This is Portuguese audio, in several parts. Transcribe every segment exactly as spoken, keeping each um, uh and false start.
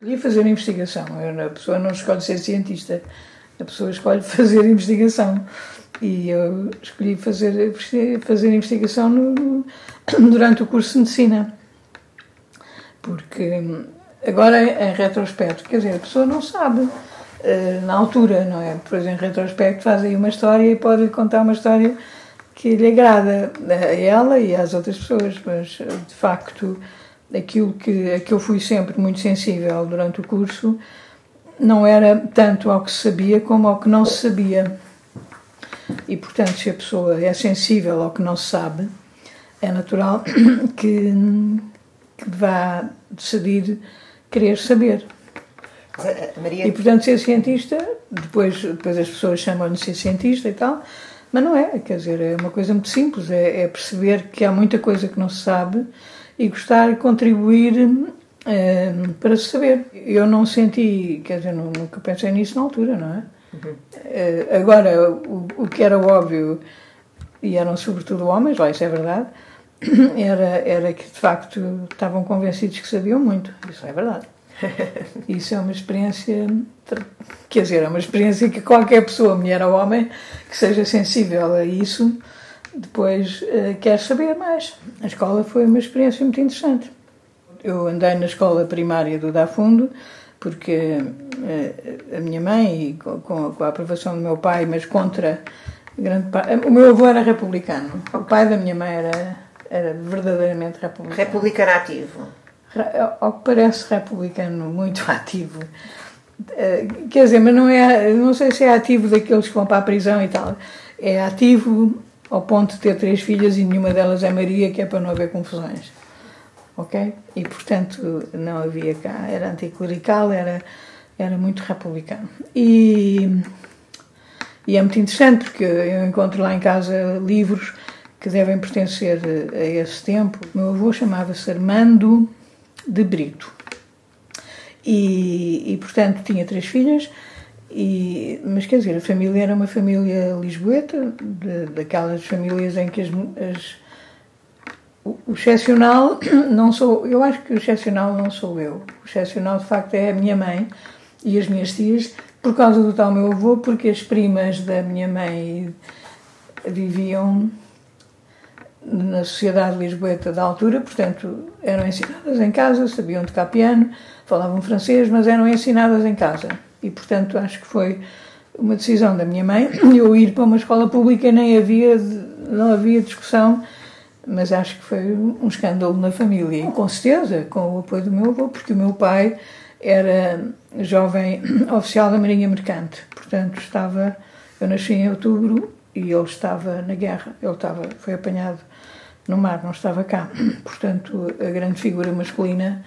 Queria fazer investigação. Eu, a pessoa não escolhe ser cientista, a pessoa escolhe fazer investigação. E eu escolhi fazer, fazer investigação no, durante o curso de medicina. Porque agora, em retrospecto, quer dizer, a pessoa não sabe na altura, não é? Depois, em retrospecto, faz aí uma história e pode contar uma história que lhe agrada a ela e às outras pessoas, mas de facto aquilo que, a que eu fui sempre muito sensível durante o curso não era tanto ao que se sabia como ao que não se sabia. E, portanto, se a pessoa é sensível ao que não se sabe, é natural que, que vá decidir querer saber. Maria... E, portanto, ser cientista, depois, depois as pessoas chamam-lhe de ser cientista e tal, mas não é, quer dizer, é uma coisa muito simples, é, é perceber que há muita coisa que não se sabe e gostar de contribuir é, para se saber. Eu não senti, quer dizer, nunca pensei nisso na altura, não é? Uhum. É, agora, o, o que era óbvio, e eram sobretudo homens, lá isso é verdade, era, era que de facto estavam convencidos que sabiam muito, isso é verdade. Isso é uma experiência, quer dizer, é uma experiência que qualquer pessoa, mulher ou homem, que seja sensível a isso, depois uh, quer saber mais. A escola foi uma experiência muito interessante. Eu andei na escola primária do Dafundo, porque uh, a minha mãe, e com, com a aprovação do meu pai, mas contra grande parte... O meu avô era republicano, o pai da minha mãe era, era verdadeiramente republicano. Republicano ativo. Ao que parece, republicano muito ativo, quer dizer, mas não é, não sei se é ativo daqueles que vão para a prisão e tal, é ativo ao ponto de ter três filhas e nenhuma delas é Maria, que é para não haver confusões, ok? E portanto não havia cá, era anticlerical, era, era muito republicano. E, e é muito interessante porque eu encontro lá em casa livros que devem pertencer a esse tempo. O meu avô chamava-se Armando de Brito e, e portanto tinha três filhas e, mas quer dizer, a família era uma família lisboeta, de, daquelas famílias em que as, as, o, o excepcional não sou, eu acho que o excepcional não sou eu, o excepcional de facto é a minha mãe e as minhas tias, por causa do tal meu avô, porque as primas da minha mãe viviam na sociedade lisboeta da altura, portanto, eram ensinadas em casa, sabiam tocar piano, falavam francês, mas eram ensinadas em casa. E, portanto, acho que foi uma decisão da minha mãe eu ir para uma escola pública, nem havia, não havia discussão, mas acho que foi um escândalo na família. E, com certeza, com o apoio do meu avô, porque o meu pai era jovem oficial da Marinha Mercante, portanto, estava... Eu nasci em outubro e ele estava na guerra, ele estava, foi apanhado no mar, não estava cá. Portanto, a grande figura masculina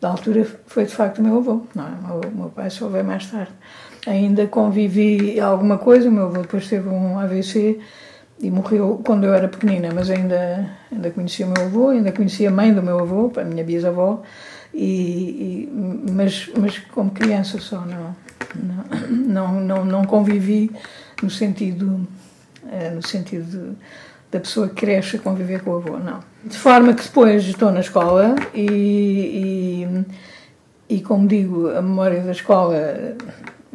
da altura foi, de facto, o meu avô. Não, o meu, meu pai só veio mais tarde. Ainda convivi alguma coisa, o meu avô depois teve um A V C e morreu quando eu era pequenina, mas ainda, ainda conhecia o meu avô, ainda conhecia a mãe do meu avô, a minha bisavó, e, e, mas, mas como criança só, não, não, não, não convivi no sentido... no sentido de, da pessoa que cresce a conviver com o avô, não. De forma que depois estou na escola e, e, e como digo, a memória da escola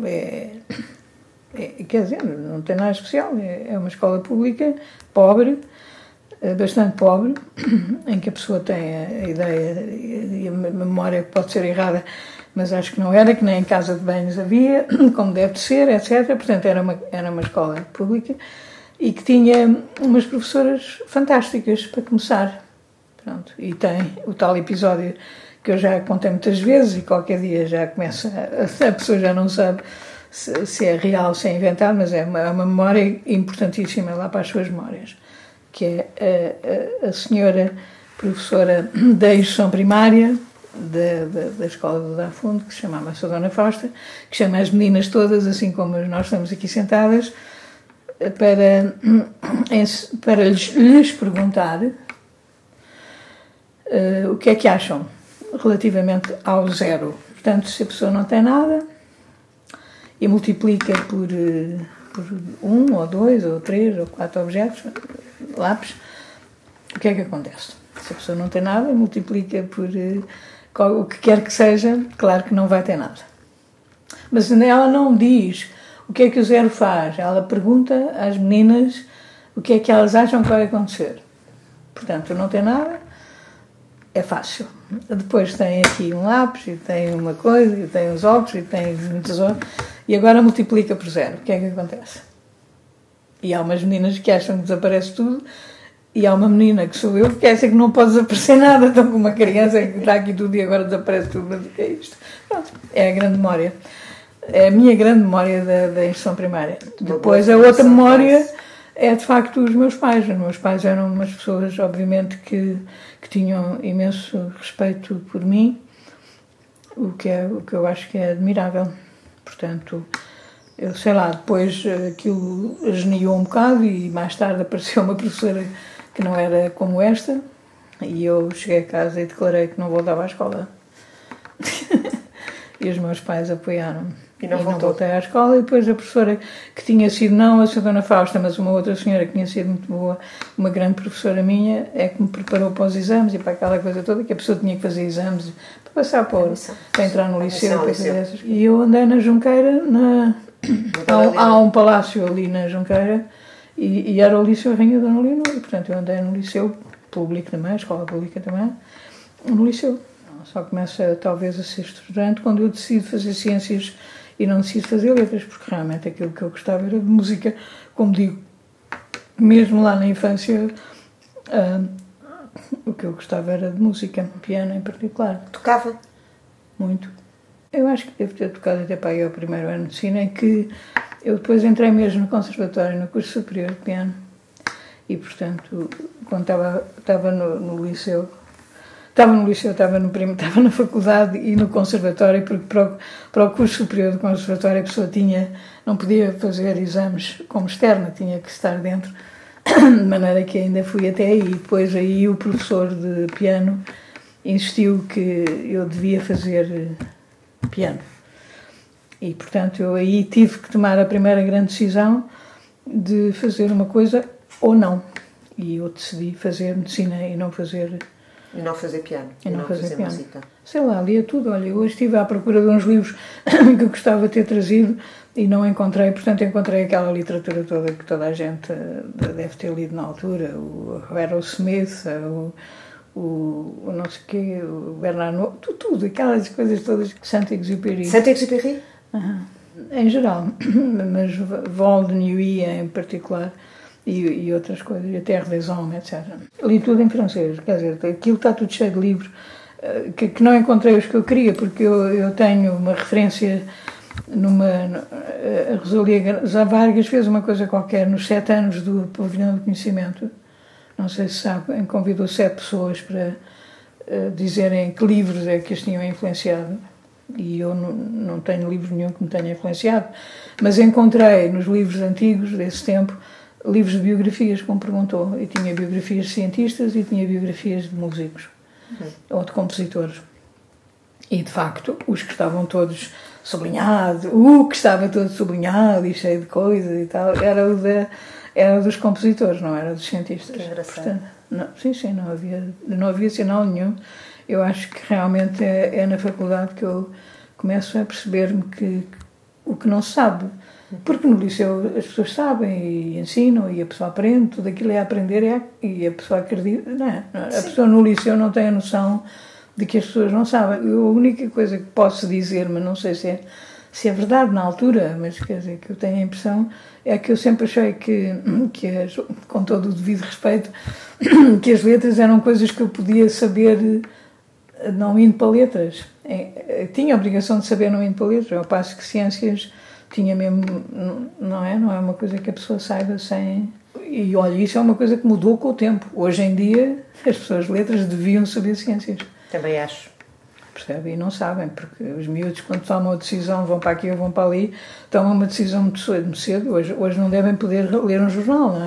é, é, quer dizer, não tem nada especial, é, é uma escola pública, pobre, bastante pobre, em que a pessoa tem a, a ideia e a memória pode ser errada, mas acho que não era, que nem em casa de banhos havia, como deve ser, etcétera. Portanto, era uma, era uma escola pública, e que tinha umas professoras fantásticas, para começar. Pronto. E tem o tal episódio que eu já contei muitas vezes, e qualquer dia já começa, a, a pessoa já não sabe se, se é real, se é inventado, mas é uma, uma memória importantíssima lá para as suas memórias, que é a, a, a senhora professora da educação primária da, da, da Escola do Dafundo, que se chamava-se a Dona Fausta, que chama as meninas todas, assim como nós estamos aqui sentadas, para, para lhes, lhes perguntar uh, o que é que acham relativamente ao zero. Portanto, se a pessoa não tem nada e multiplica por, uh, por um, ou dois, ou três, ou quatro objetos, lápis, o que é que acontece? Se a pessoa não tem nada, multiplica por uh, o que quer que seja, claro que não vai ter nada. Mas ela não diz o que é que o Zero faz, ela pergunta às meninas o que é que elas acham que vai acontecer. Portanto, não tem nada, é fácil. Depois tem aqui um lápis, e tem uma coisa, e tem uns óculos, e tem um tesouro, e agora multiplica por zero. O que é que acontece? E há umas meninas que acham que desaparece tudo, e há uma menina que sou eu que acha que não pode desaparecer nada, então com uma criança que está aqui tudo e agora desaparece tudo, mas o que é isto? Pronto, é a grande memória. É a minha grande memória da, da instrução primária. Depois a outra memória é de facto os meus pais. Os meus pais eram umas pessoas, obviamente, que, que tinham imenso respeito por mim, o que, é, o que eu acho que é admirável. Portanto, eu sei lá, depois aquilo geniou um bocado e mais tarde apareceu uma professora que não era como esta e eu cheguei a casa e declarei que não voltava à escola. E os meus pais apoiaram-me. E não, e não voltei à escola, e depois a professora que tinha sido, não a senhora Dona Fausta, mas uma outra senhora que tinha sido muito boa, uma grande professora minha, é que me preparou para os exames e para aquela coisa toda, que a pessoa tinha que fazer exames para passar para, para entrar no liceu, para fazer essas. E eu andei na Junqueira, na, há, há um palácio ali na Junqueira, e, e era o Liceu Rainha Dona Leonor, e portanto eu andei no liceu público também, escola pública também, no liceu. Só começa talvez a ser estudante quando eu decido fazer ciências e não decido fazer letras, porque realmente aquilo que eu gostava era de música. Como digo, mesmo lá na infância, uh, o que eu gostava era de música, piano em particular. Tocava? Muito. Eu acho que devo ter tocado até para aí ao primeiro ano de ensino, em que eu depois entrei mesmo no conservatório, no curso superior de piano. E, portanto, quando estava, estava no, no liceu, Estava no liceu, estava, no primo, estava na faculdade e no conservatório, porque para o, para o curso superior do conservatório a pessoa tinha, não podia fazer exames como externa, tinha que estar dentro, de maneira que ainda fui até aí. Depois aí o professor de piano insistiu que eu devia fazer piano. E, portanto, eu aí tive que tomar a primeira grande decisão de fazer uma coisa ou não. E eu decidi fazer medicina e não fazer... E não fazer piano, e não, não fazer, fazer piano. Música. Sei lá, lia tudo. Olha, hoje estive à procura de uns livros que eu gostava de ter trazido e não encontrei. Portanto, encontrei aquela literatura toda que toda a gente deve ter lido na altura. O Aerosmith, o, o, o não sei o quê, o Bernardo, tudo, tudo, aquelas coisas todas. Saint-Exupéry. Saint-Exupéry? Uhum. Em geral, mas Val-de-Neuilly em particular. E, e outras coisas, e a Terra des Hommes, etcétera. Li tudo em francês, quer dizer, aquilo está tudo cheio de livros, que, que não encontrei os que eu queria, porque eu, eu tenho uma referência numa... A Rosalia Vargas fez uma coisa qualquer nos sete anos do Pavilhão do Conhecimento, não sei se sabe, convidou sete pessoas para uh, dizerem que livros é que as tinham influenciado, e eu não, não tenho livro nenhum que me tenha influenciado, mas encontrei nos livros antigos desse tempo livros de biografias, como perguntou, e tinha biografias de cientistas e tinha biografias de músicos, uhum, ou de compositores. E, de facto, os que estavam todos sublinhados, o que estava todo sublinhado e cheio de coisas e tal, era o, de, era o dos compositores, não era dos cientistas. Que engraçado. Portanto, não, sim, sim, não havia, não havia sinal nenhum. Eu acho que realmente é, é na faculdade que eu começo a perceber-me que, que o que não se sabe. Porque no liceu as pessoas sabem e ensinam e a pessoa aprende, tudo aquilo é aprender é, e a pessoa acredita, não é? A Sim. pessoa no liceu não tem a noção de que as pessoas não sabem. Eu, a única coisa que posso dizer, mas não sei se é, se é verdade na altura, mas quer dizer que eu tenho a impressão, é que eu sempre achei que, que as, com todo o devido respeito, que as letras eram coisas que eu podia saber não indo para letras. Eu tinha a obrigação de saber não indo para letras, ao passo que ciências... tinha mesmo, não é? Não é uma coisa que a pessoa saiba sem... E olha, isso é uma coisa que mudou com o tempo. Hoje em dia, as pessoas de letras deviam saber ciências. Também acho. Percebe? E não sabem, porque os miúdos, quando tomam uma decisão, vão para aqui ou vão para ali, tomam uma decisão muito cedo. Hoje, hoje não devem poder ler um jornal, não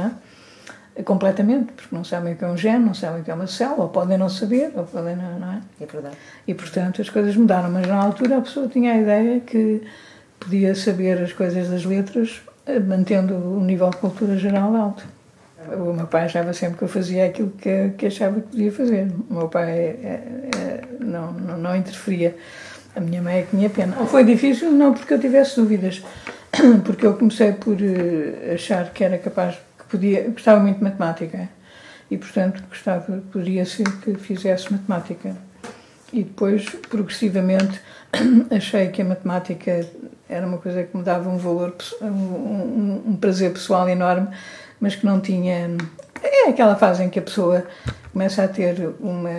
é? Completamente, porque não sabem o que é um gene, não sabem o que é uma célula, ou podem não saber, ou podem não, não é? É verdade. E, portanto, as coisas mudaram. Mas, na altura, a pessoa tinha a ideia que... podia saber as coisas das letras, mantendo o nível de cultura geral alto. O meu pai achava sempre que eu fazia aquilo que, que achava que podia fazer. O meu pai é, é, não, não, não interferia. A minha mãe é que tinha pena. Foi difícil, não porque eu tivesse dúvidas, porque eu comecei por achar que era capaz, que podia, gostava muito de matemática e, portanto, gostava, podia ser que fizesse matemática. E depois, progressivamente, achei que a matemática era uma coisa que me dava um valor, um, um prazer pessoal enorme, mas que não tinha... É aquela fase em que a pessoa começa a ter uma,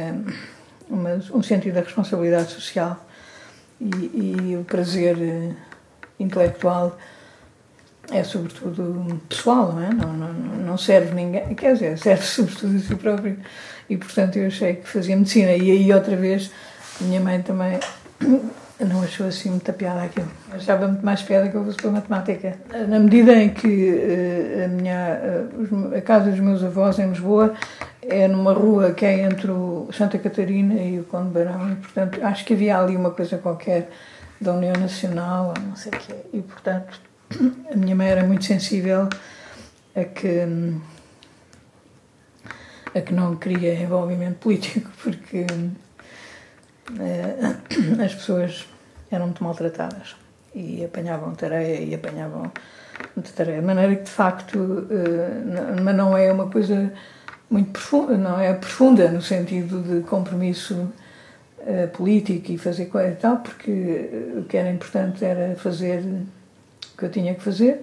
uma, um sentido da responsabilidade social e, e o prazer intelectual é sobretudo pessoal, não é? Não, não, não serve ninguém, quer dizer, serve sobretudo a si próprio. E, portanto, eu achei que fazia medicina. E aí, outra vez, a minha mãe também não achou assim muita piada aquilo. Achava muito mais piada que eu fosse para a matemática. Na medida em que a, minha, a casa dos meus avós, em Lisboa, é numa rua que é entre o Santa Catarina e o Conde Barão, e, portanto, acho que havia ali uma coisa qualquer da União Nacional, ou não sei o quê. E, portanto, a minha mãe era muito sensível a que, a que não queria envolvimento político, porque é, as pessoas eram muito maltratadas e apanhavam tareia e apanhavam muita tareia. De maneira que, de facto, é, mas não é uma coisa muito profunda, não é profunda no sentido de compromisso é, político e fazer coisa e tal, porque o que era importante era fazer que eu tinha que fazer.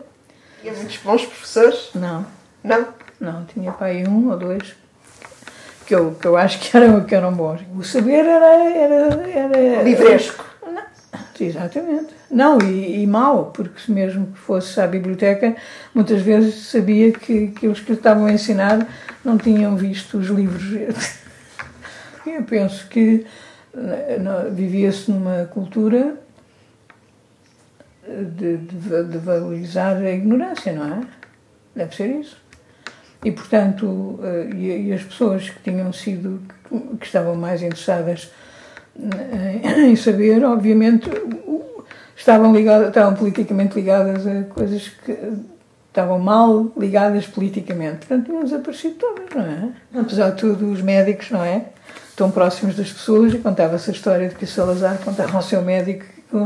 Tinha muitos bons professores? Não. Não? Não, tinha para aí um ou dois que eu, que eu acho que eram, que eram bons. O saber era... era, era livresco? Não, exatamente. Não, e, e mau, porque mesmo que fosse à biblioteca, muitas vezes sabia que, que os que estavam a ensinar não tinham visto os livros. Eu penso que vivia-se numa cultura... De, de, de valorizar a ignorância, não é? Deve ser isso. E, portanto, e, e as pessoas que tinham sido, que, que estavam mais interessadas em, em saber, obviamente, estavam, ligadas, estavam politicamente ligadas a coisas que estavam mal ligadas politicamente. Portanto, tinham desaparecido todas, não é? Apesar de tudo, os médicos, não é? Tão próximos das pessoas, e contava-se a história de que o Salazar contava ao seu médico que,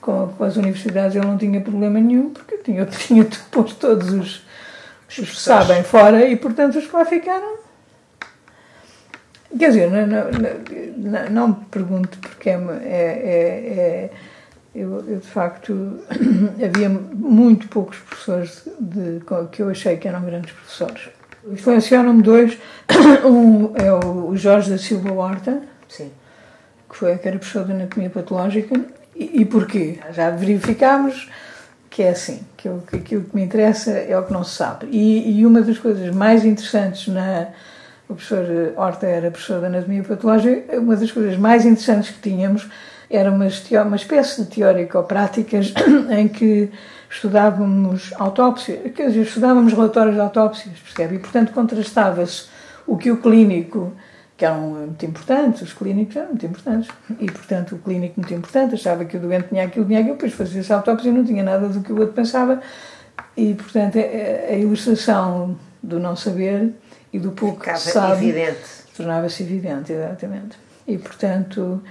Com, com as universidades ele não tinha problema nenhum, porque tinha, tinha posto todos os, os, os que sabem fora, e, portanto, os que lá ficaram. Quer dizer, não, não, não, não me pergunto porque é... é, é eu, eu, de facto, havia muito poucos professores de, de, que eu achei que eram grandes professores. Influenciaram-me dois. Um é o Jorge da Silva Horta, sim, que foi que era professor de anatomia patológica. E, e porquê? Já verificámos que é assim, que, eu, que aquilo que me interessa é o que não se sabe. E, e uma das coisas mais interessantes na... O professor Horta era professor de anatomia patológica. Uma das coisas mais interessantes que tínhamos era uma, uma espécie de teórico-práticas em que estudávamos autópsias, quer dizer, estudávamos relatórios de autópsias, percebe? E, portanto, contrastava-se o que o clínico... que eram muito importantes, os clínicos eram muito importantes, e, portanto, o clínico muito importante achava que o doente tinha aquilo, tinha aquilo, depois fazia-se autópsia e não tinha nada do que o outro pensava, e, portanto, a, a ilustração do não saber e do pouco ficava que se sabe tornava-se evidente, exatamente. E, portanto,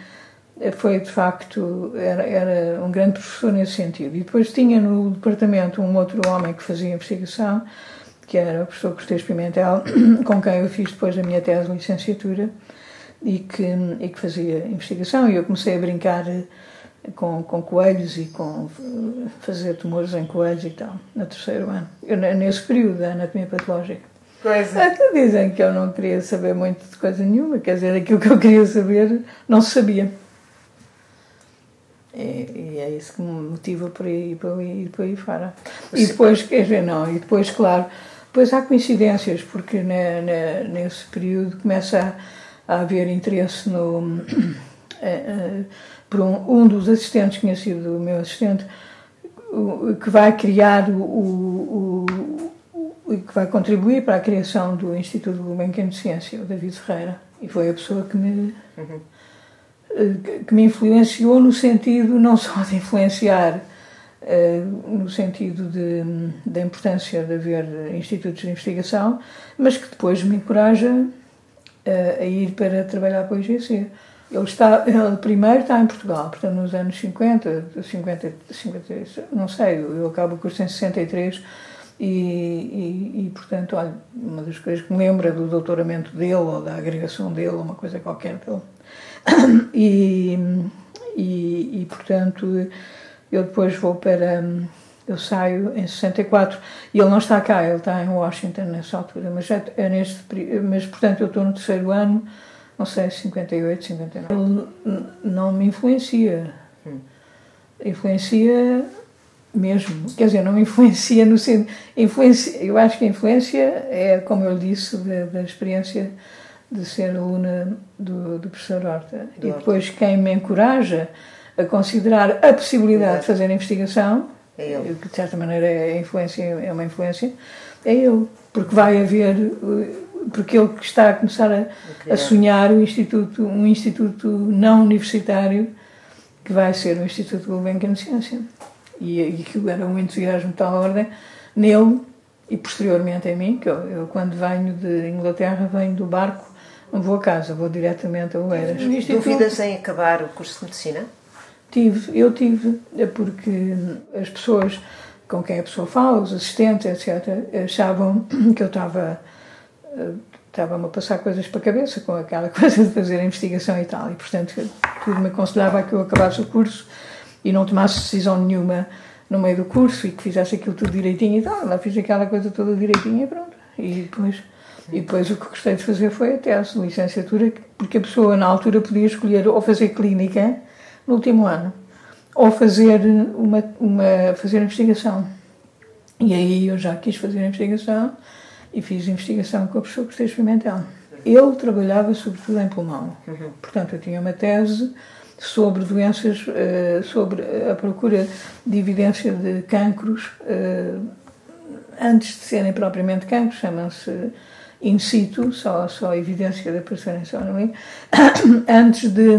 foi, de facto, era, era um grande professor nesse sentido. E depois tinha no departamento um outro homem que fazia investigação, que era o professor Cortejo Pimentel, com quem eu fiz depois a minha tese de licenciatura, e que, e que fazia investigação, e eu comecei a brincar com, com coelhos e com fazer tumores em coelhos e tal, no terceiro ano, eu, nesse período da anatomia patológica. Coisa. Até dizem que eu não queria saber muito de coisa nenhuma, quer dizer, aquilo que eu queria saber não se sabia. E, e é isso que me motiva por aí, por aí, por aí fora. E depois, quer dizer, não, e depois, claro... Pois há coincidências, porque na, na, nesse período começa a, a haver interesse no, eh, por um, um dos assistentes, que tinha sido o meu assistente, o, que vai criar, o, o, o, o que vai contribuir para a criação do Instituto Gulbenkian de Ciência, o David Ferreira. E foi a pessoa que me, uhum. que, que me influenciou no sentido não só de influenciar no sentido de, da importância de haver institutos de investigação, mas que depois me encoraja a ir para trabalhar com a I G C. Ele, está, ele primeiro está em Portugal, portanto nos anos cinquenta, cinquenta, cinquenta, não sei, eu acabo o curso em sessenta e três e, e, e portanto, olha, uma das coisas que me lembra do doutoramento dele ou da agregação dele, uma coisa qualquer dele. E, e, e portanto, eu depois vou para... Eu saio em sessenta e quatro e ele não está cá, ele está em Washington nessa altura, mas, já, é neste, mas portanto eu estou no terceiro ano, não sei, cinquenta e oito, cinquenta e nove. Ele não me influencia, influencia mesmo, quer dizer, não me influencia no sentido, influencia, eu acho que a influência é, como eu disse, da, da experiência de ser aluna do, do professor Horta. Do e depois Horta. Quem me encoraja a considerar a possibilidade é. de fazer investigação, é eu. que de certa maneira é, influência, é uma influência, é eu, porque vai haver, porque ele que está a começar a, a sonhar um instituto, um instituto não universitário, que vai ser o Instituto Gulbenkian de Ciência, e, e que era um entusiasmo de tal ordem nele e posteriormente em mim, que eu, eu quando venho de Inglaterra, venho do barco, não vou a casa, vou diretamente a Oeiras. Duvidas em acabar o curso de Medicina? Tive, eu tive, porque as pessoas com quem a pessoa fala, os assistentes, etcétera, achavam que eu estava estava-me a passar coisas para a cabeça com aquela coisa de fazer a investigação e tal, e portanto tudo me aconselhava que eu acabasse o curso e não tomasse decisão nenhuma no meio do curso e que fizesse aquilo tudo direitinho e tal. Lá fiz aquela coisa toda direitinha e pronto. E depois... E depois o que gostei de fazer foi a tese, licenciatura, porque a pessoa na altura podia escolher ou fazer clínica no último ano, ou fazer uma, uma fazer investigação. E aí eu já quis fazer investigação e fiz investigação com o professor Cortejo Pimentel. Ele trabalhava sobretudo em pulmão. Uhum. Portanto, eu tinha uma tese sobre doenças, sobre a procura de evidência de cancros, antes de serem propriamente cancros, chamam-se in situ, só, só a evidência da perseverança ali, antes de...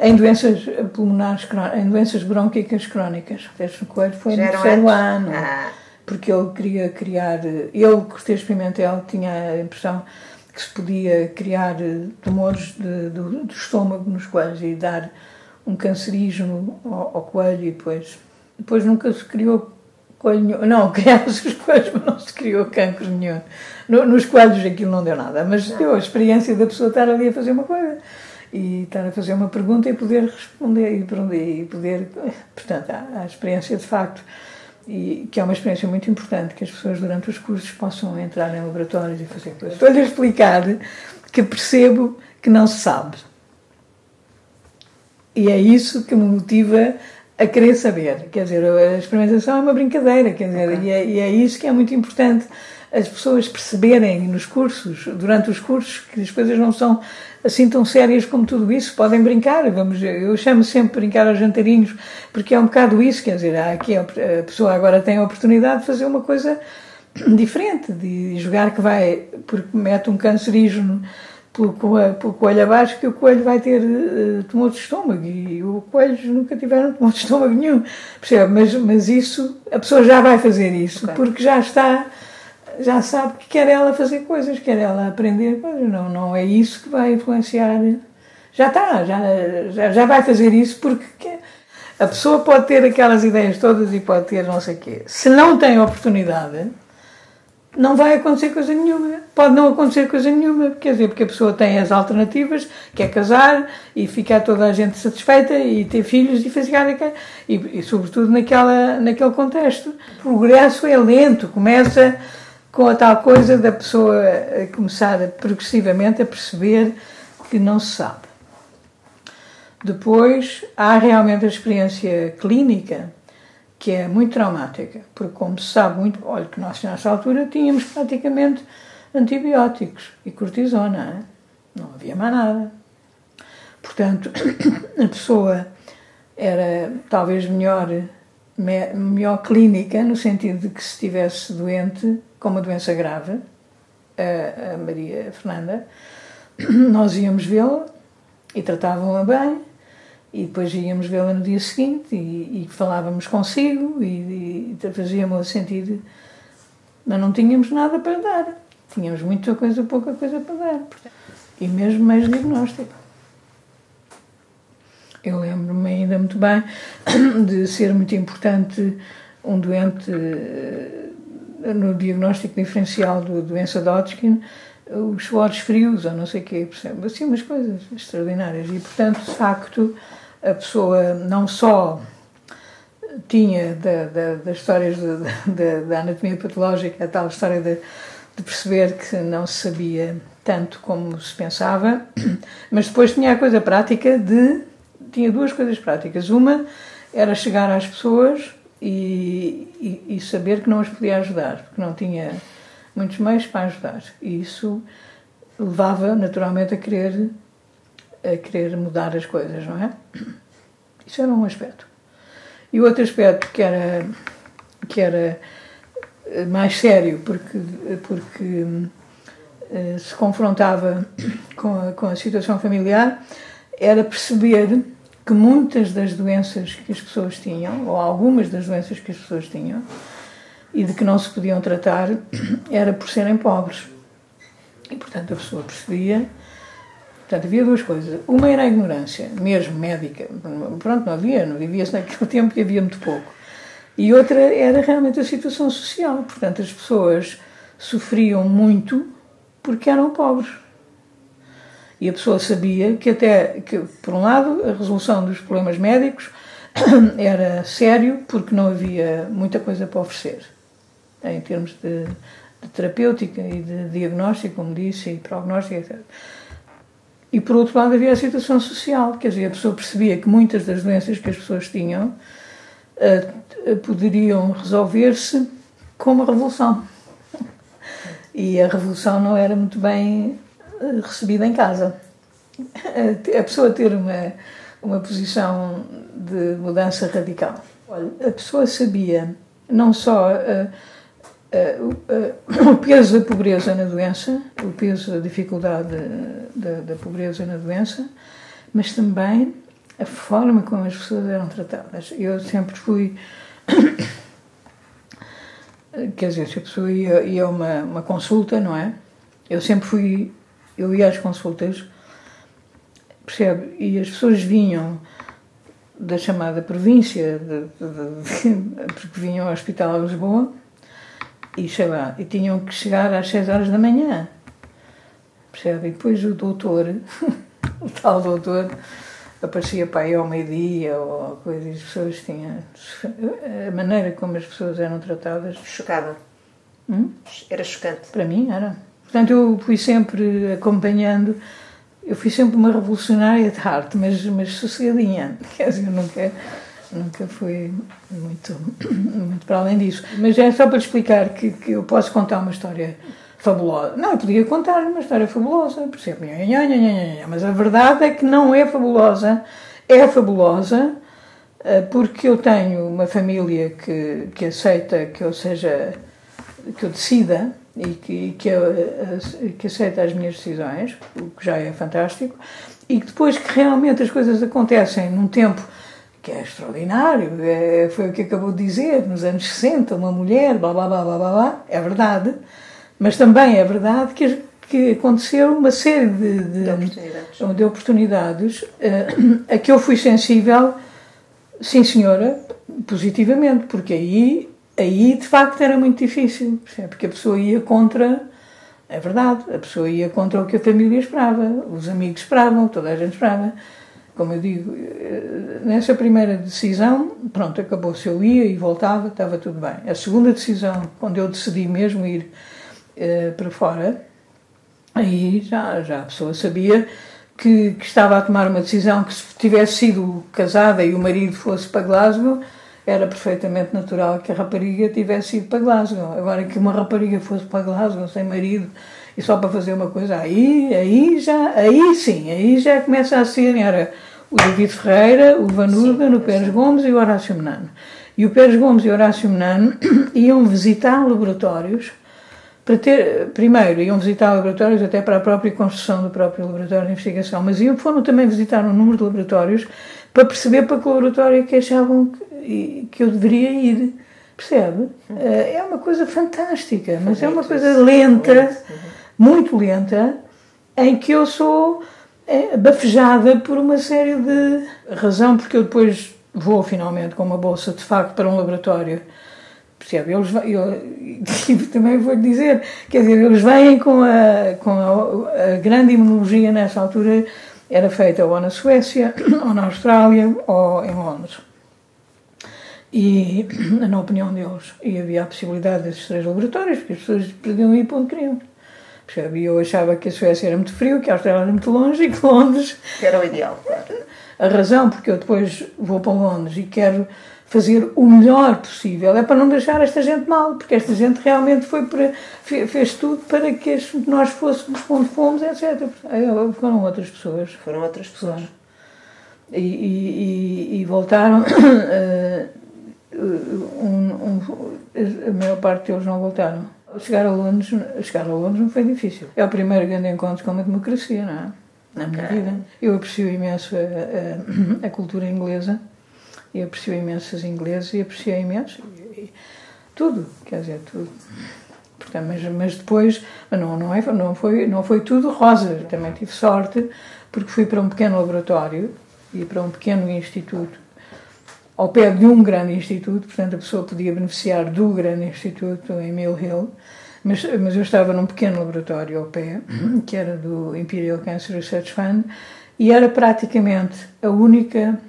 em doenças pulmonares, em doenças bronquicas crónicas. O Teste Coelho foi no terceiro ano, ah. porque ele queria criar... Ele, Cortejo Pimentel, tinha a impressão que se podia criar tumores de, do, do estômago nos coelhos e dar um cancerígeno ao, ao coelho e depois... Depois nunca se criou... Não, criaram-se os coelhos, mas não se criou cancro nenhum. Nos coelhos aquilo não deu nada, mas deu a experiência da pessoa estar ali a fazer uma coisa e estar a fazer uma pergunta e poder responder e poder... Portanto, há a experiência de facto, e que é uma experiência muito importante, que as pessoas durante os cursos possam entrar em laboratórios e fazer coisas. Estou-lhe a explicar que percebo que não se sabe. E é isso que me motiva a querer saber, quer dizer, a experimentação é uma brincadeira, quer dizer, okay. e, é, e é isso que é muito importante, as pessoas perceberem nos cursos, durante os cursos, que as coisas não são assim tão sérias como tudo isso, podem brincar, vamos, eu chamo sempre brincar aos jantarinhos, porque é um bocado isso, quer dizer, aqui a pessoa agora tem a oportunidade de fazer uma coisa diferente, de jogar que vai, porque mete um cancerígeno pelo coelho, pelo coelho abaixo, que o coelho vai ter uh, tumor de estômago, e os coelhos nunca tiveram tumor de estômago nenhum, percebe? Mas, mas isso, a pessoa já vai fazer isso, okay. porque já está, já sabe que quer ela fazer coisas, quer ela aprender coisas, não, não é isso que vai influenciar, já está, já, já, já vai fazer isso porque quer. A pessoa pode ter aquelas ideias todas e pode ter não sei o quê, se não tem oportunidade, não vai acontecer coisa nenhuma, pode não acontecer coisa nenhuma, quer dizer, porque a pessoa tem as alternativas, quer casar e ficar toda a gente satisfeita e ter filhos e ficar e, e sobretudo naquela, naquele contexto. O progresso é lento, começa com a tal coisa da pessoa a começar a, progressivamente a perceber que não se sabe. Depois há realmente a experiência clínica, que é muito traumática, porque como se sabe muito, olha que nós nessa altura tínhamos praticamente antibióticos e cortisona, não havia mais nada. Portanto, a pessoa era talvez melhor, melhor clínica, no sentido de que se estivesse doente, com uma doença grave, a Maria Fernanda, nós íamos vê-la e tratavam-a bem, E depois íamos vê-la no dia seguinte e, e falávamos consigo e, e fazíamos sentido. Mas não tínhamos nada para dar. Tínhamos muita coisa, pouca coisa para dar. E mesmo mais diagnóstico. Eu lembro-me ainda muito bem de ser muito importante um doente no diagnóstico diferencial da doença de Hodgkin, os suores frios ou não sei o quê, percebe? Assim umas coisas extraordinárias. E, portanto, de facto, a pessoa não só tinha da, da, das histórias de, da, da anatomia patológica, a tal história de, de perceber que não se sabia tanto como se pensava, mas depois tinha a coisa prática de... Tinha duas coisas práticas. Uma era chegar às pessoas e, e, e saber que não as podia ajudar, porque não tinha muitos meios para ajudar. E isso levava, naturalmente, a querer, a querer mudar as coisas, não é? Isso era um aspecto. E o outro aspecto que era, que era mais sério, porque, porque se confrontava com a, com a situação familiar, era perceber que muitas das doenças que as pessoas tinham, ou algumas das doenças que as pessoas tinham, e de que não se podiam tratar, era por serem pobres. E, portanto, a pessoa percebia... Portanto, havia duas coisas. Uma era a ignorância, mesmo médica. Pronto, não havia, não vivia-se naquele tempo e havia muito pouco. E outra era realmente a situação social. Portanto, as pessoas sofriam muito porque eram pobres. E a pessoa sabia que até, que, por um lado, a resolução dos problemas médicos era sério porque não havia muita coisa para oferecer. Em termos de, de terapêutica e de diagnóstico, como disse, e prognóstico, etcétera. E, por outro lado, havia a situação social, quer dizer, a pessoa percebia que muitas das doenças que as pessoas tinham uh, poderiam resolver-se com uma revolução. E a revolução não era muito bem recebida em casa. A pessoa ter uma, uma posição de mudança radical. Olha, a pessoa sabia não só uh, o peso da pobreza na doença, o peso da dificuldade da, da pobreza na doença, mas também a forma como as pessoas eram tratadas. Eu sempre fui... Quer dizer, se a pessoa ia, ia a uma, uma consulta, não é? Eu sempre fui... Eu ia às consultas, percebe? E as pessoas vinham da chamada província, de, de, de, porque vinham ao hospital de Lisboa, E, sei lá, e tinham que chegar às seis horas da manhã, percebe? E depois o doutor, o tal doutor, aparecia para aí ao meio-dia ou coisa, e as pessoas tinham... A maneira como as pessoas eram tratadas... Chocava. Hum? Era chocante. Para mim, era. Portanto, eu fui sempre acompanhando... Eu fui sempre uma revolucionária de arte, mas, mas sossegadinha. Quer dizer, eu nunca... Nunca fui muito, muito para além disso. Mas é só para explicar que, que eu posso contar uma história fabulosa. Não, eu podia contar uma história fabulosa, por exemplo, mas a verdade é que não é fabulosa. É fabulosa porque eu tenho uma família que, que aceita que eu seja, que eu decida e que, que, eu, que aceita as minhas decisões, o que já é fantástico, e que depois que realmente as coisas acontecem num tempo que é extraordinário, é, foi o que acabou de dizer, nos anos sessenta, uma mulher, blá, blá, blá, blá, blá, é verdade, mas também é verdade que, que aconteceu uma série de, de, de oportunidades, de oportunidades uh, a que eu fui sensível, sim senhora, positivamente, porque aí, aí de facto era muito difícil, porque a pessoa ia contra, é verdade, a pessoa ia contra o que a família esperava, os amigos esperavam, toda a gente esperava. Como eu digo, nessa primeira decisão, pronto, acabou-se, eu ia e voltava, estava tudo bem. A segunda decisão, quando eu decidi mesmo ir eh, para fora, aí já, já a pessoa sabia que, que estava a tomar uma decisão que, se tivesse sido casada e o marido fosse para Glasgow, era perfeitamente natural que a rapariga tivesse ido para Glasgow. Agora, que uma rapariga fosse para Glasgow sem marido, e só para fazer uma coisa, aí, aí, já, aí sim, aí já começa a ser, era o David Ferreira, o Vanuga, sim, o Pérez Gomes e o Horácio Menano. E o Pérez Gomes e o Horácio Menano iam visitar laboratórios, para ter, primeiro, iam visitar laboratórios até para a própria construção do próprio laboratório de investigação, mas iam, foram também visitar um número de laboratórios para perceber para que laboratório que achavam que, que eu deveria ir, percebe? É uma coisa fantástica, mas é uma coisa lenta, muito lenta, em que eu sou bafejada por uma série de razão, porque eu depois vou finalmente com uma bolsa de facto para um laboratório, percebe? Eles, eu também vou dizer, quer dizer, eles vêm com a, com a, a grande imunologia nessa altura, era feita ou na Suécia, ou na Austrália, ou em Londres. E, na opinião deles, e havia a possibilidade desses três laboratórios, porque as pessoas podiam ir para onde queriam. Percebe? Eu achava que a Suécia era muito frio, que a Austrália era muito longe e que Londres... Era o ideal, claro. A razão porque eu depois vou para Londres e quero fazer o melhor possível é para não deixar esta gente mal, porque esta gente realmente foi para, fez tudo para que nós fôssemos onde fomos, etcétera. Foram outras pessoas. Foram outras pessoas. E, e, e voltaram... Um, um, a maior parte deles não voltaram. Chegar a Londres, chegar a Londres não foi difícil. É o primeiro grande encontro com a democracia, não é? Na minha vida. Eu aprecio imenso a, a, a cultura inglesa, e aprecio imenso as inglesas, e aprecio imenso e, e, tudo, quer dizer, tudo. Portanto, mas, mas depois, não, não, é, não, foi, não foi tudo rosa. Também tive sorte, porque fui para um pequeno laboratório e para um pequeno instituto, ao pé de um grande instituto, portanto a pessoa podia beneficiar do grande instituto em Mill Hill, mas, mas eu estava num pequeno laboratório ao pé, que era do Imperial Cancer Research Fund, e era praticamente a única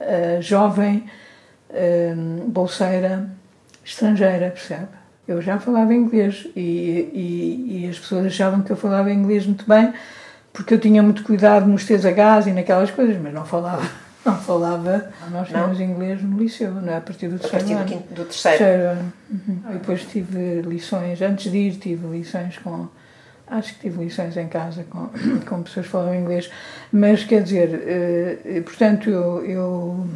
uh, jovem uh, bolseira estrangeira, percebe? Eu já falava inglês e, e, e as pessoas achavam que eu falava inglês muito bem, porque eu tinha muito cuidado nos T H H s e naquelas coisas, mas não falava. Não falava, nós tínhamos inglês no liceu, não é? A partir do terceiro ano. A partir do terceiro ano. Uhum. E depois tive lições, antes de ir tive lições com, acho que tive lições em casa com, com pessoas que falavam inglês, mas quer dizer, eh, portanto eu, eu,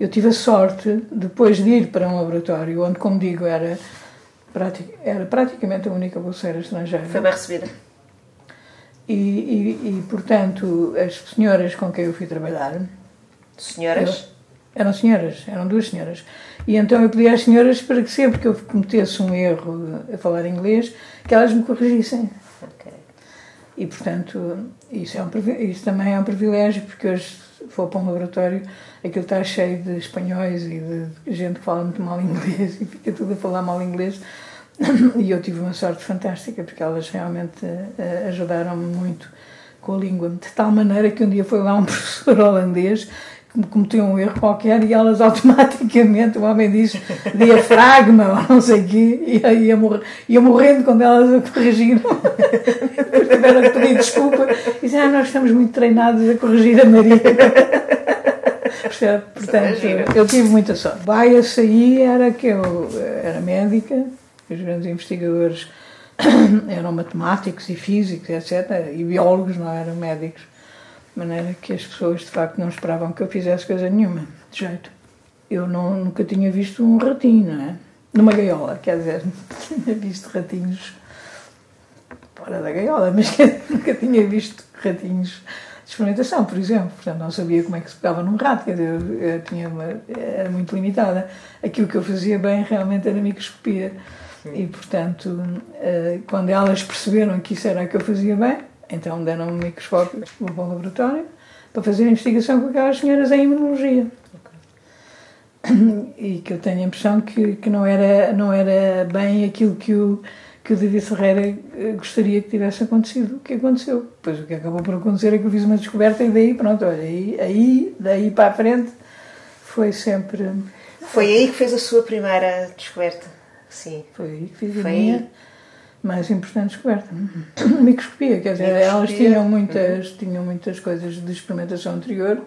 eu tive a sorte, depois de ir para um laboratório, onde como digo era, pratic, era praticamente a única bolseira estrangeira. Foi bem recebida. E, e, e, portanto, as senhoras com quem eu fui trabalhar... Senhoras? Eu, eram senhoras, eram duas senhoras. E então eu pedi às senhoras para que sempre que eu cometesse um erro a falar inglês, que elas me corrigissem. Okay. E, portanto, isso, é um, isso também é um privilégio, porque hoje, se for para um laboratório, aquilo está cheio de espanhóis e de gente que fala muito mal inglês e fica tudo a falar mal inglês. E eu tive uma sorte fantástica, porque elas realmente uh, ajudaram-me muito com a língua, de tal maneira que um dia foi lá um professor holandês que me cometeu um erro qualquer e elas automaticamente, o homem diz diafragma ou não sei o quê, e aí ia, morrer, ia morrendo quando elas a corrigiram. Depois tiveram a pedir desculpa e disseram, ah, nós estamos muito treinados a corrigir a Maria. Portanto, portanto eu tive muita sorte. Bias aí era que eu era médica. Os grandes investigadores eram matemáticos e físicos, etcétera, e biólogos, não eram médicos. De maneira que as pessoas, de facto, não esperavam que eu fizesse coisa nenhuma, de jeito. Eu não, nunca tinha visto um ratinho, não é? Numa gaiola, quer dizer, tinha visto ratinhos fora da gaiola, mas nunca tinha visto ratinhos de experimentação, por exemplo. Portanto, não sabia como é que se pegava num rato, quer dizer, eu tinha uma, era muito limitada. Aquilo que eu fazia bem realmente era microscopia. E, portanto, quando elas perceberam que isso era o que eu fazia bem, então deram-me um microscópio para o laboratório para fazer a investigação com aquelas senhoras em imunologia. Okay. E que eu tenho a impressão que, que não, era, não era bem aquilo que o, que o David Ferreira gostaria que tivesse acontecido, o que aconteceu. Pois o que acabou por acontecer é que eu fiz uma descoberta e daí, pronto, olha, aí, aí daí para a frente foi sempre... Foi aí que fez a sua primeira descoberta? Sim. Foi aí que fiz a minha mais importante descoberta. Microscopia, quer dizer, microscopia. Elas tinham muitas, uhum. tinham muitas coisas de experimentação anterior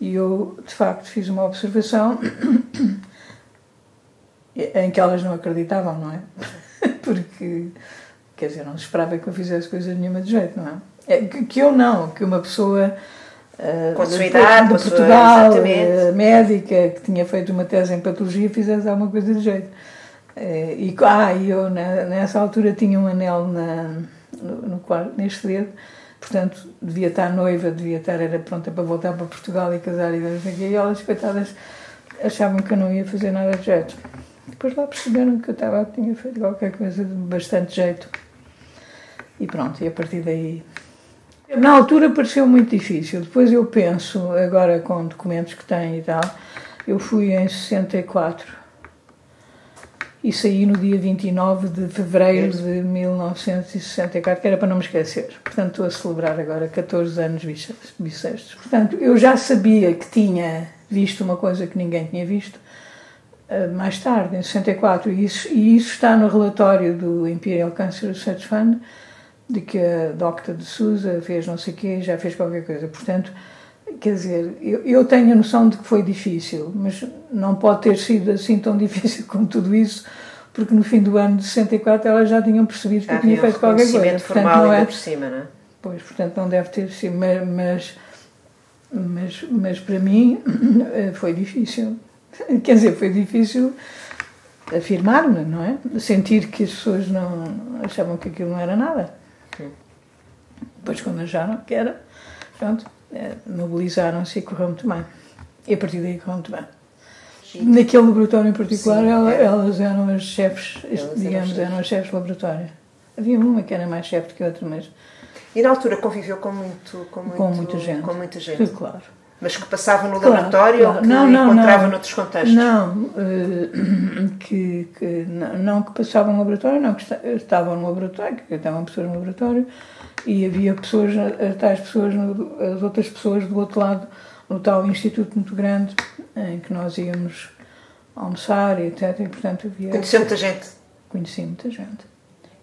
e eu, de facto, fiz uma observação em que elas não acreditavam, não é? Porque, quer dizer, não se esperava que eu fizesse coisa nenhuma de jeito, não é? Que, que eu não, que uma pessoa... Uh, com sua idade, de Portugal, sua, uh, médica, que tinha feito uma tese em patologia, fizesse alguma coisa de jeito. E ah, eu nessa altura tinha um anel na, no, no, neste dedo, portanto, devia estar noiva, devia estar, era pronta para voltar para Portugal e casar e não sei o quê, e elas, coitadas, achavam que eu não ia fazer nada de jeito. Depois lá perceberam que eu estava, tinha feito qualquer coisa de bastante jeito. E pronto, e a partir daí... Na altura pareceu muito difícil, depois eu penso, agora com documentos que tenho e tal, eu fui em sessenta e quatro e saí no dia vinte e nove de fevereiro de mil novecentos e sessenta e quatro, que era para não me esquecer. Portanto, estou a celebrar agora catorze anos bissextos. Portanto, eu já sabia que tinha visto uma coisa que ninguém tinha visto mais tarde, em sessenta e quatro, e isso, e isso está no relatório do Imperial Cancer Research Fund, de que a Doctor de Sousa fez não sei o quê, já fez qualquer coisa. Portanto, quer dizer, eu, eu tenho a noção de que foi difícil, mas não pode ter sido assim tão difícil como tudo isso, porque no fim do ano de sessenta e quatro elas já tinham percebido que tinha feito qualquer coisa. Portanto, formal não é, ainda por cima, não é? Pois, portanto, não deve ter sido, mas, mas, mas para mim foi difícil. Quer dizer, foi difícil afirmar-me, não é? Sentir que as pessoas não achavam que aquilo não era nada. Depois, quando acharam que era, pronto, mobilizaram-se e correu muito bem. E a partir daí correu muito bem. Sim. Naquele laboratório em particular, sim, ela, é. elas eram as chefes, elas digamos, eram, eram as chefes de laboratório. Havia uma que era mais chefe do que a outra, mas... E na altura conviveu com muito... Com, muito, com muita gente. Com muita gente. Sim, claro. Mas que passava no claro, laboratório claro. ou que não, não, encontrava não. noutros contextos? Não, que, que, não, não que passavam no laboratório, não que estavam no laboratório, que estavam pessoas no laboratório, e havia pessoas, tais pessoas, as outras pessoas do outro lado, no tal instituto muito grande, em que nós íamos almoçar, e etcétera. E, portanto, havia... Conheceu muita gente? Conheci muita gente.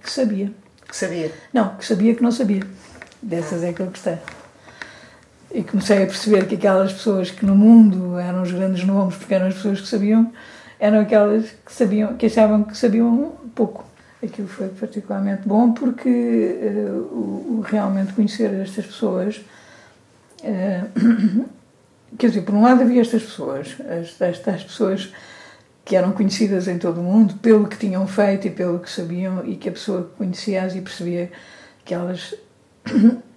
Que sabia. Que sabia? Não, que sabia que não sabia. Dessas é que eu gostei. E comecei a perceber que aquelas pessoas que no mundo eram os grandes nomes, porque eram as pessoas que sabiam, eram aquelas que sabiam, que achavam que sabiam pouco. Aquilo foi particularmente bom porque uh, o, realmente conhecer estas pessoas... Uh, quer dizer, por um lado havia estas pessoas, estas pessoas que eram conhecidas em todo o mundo pelo que tinham feito e pelo que sabiam, e que a pessoa conhecia-as e percebia que elas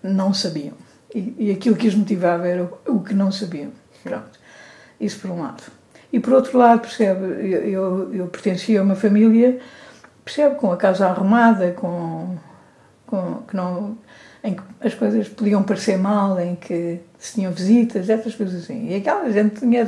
não sabiam. E, e aquilo que as motivava era o, o que não sabiam. Pronto. Isso por um lado. E por outro lado, percebe, eu, eu, eu pertencia a uma família, percebe, com a casa arrumada, com, com, que não, em que as coisas podiam parecer mal, em que se tinham visitas, essas coisas assim. E aquela gente tinha,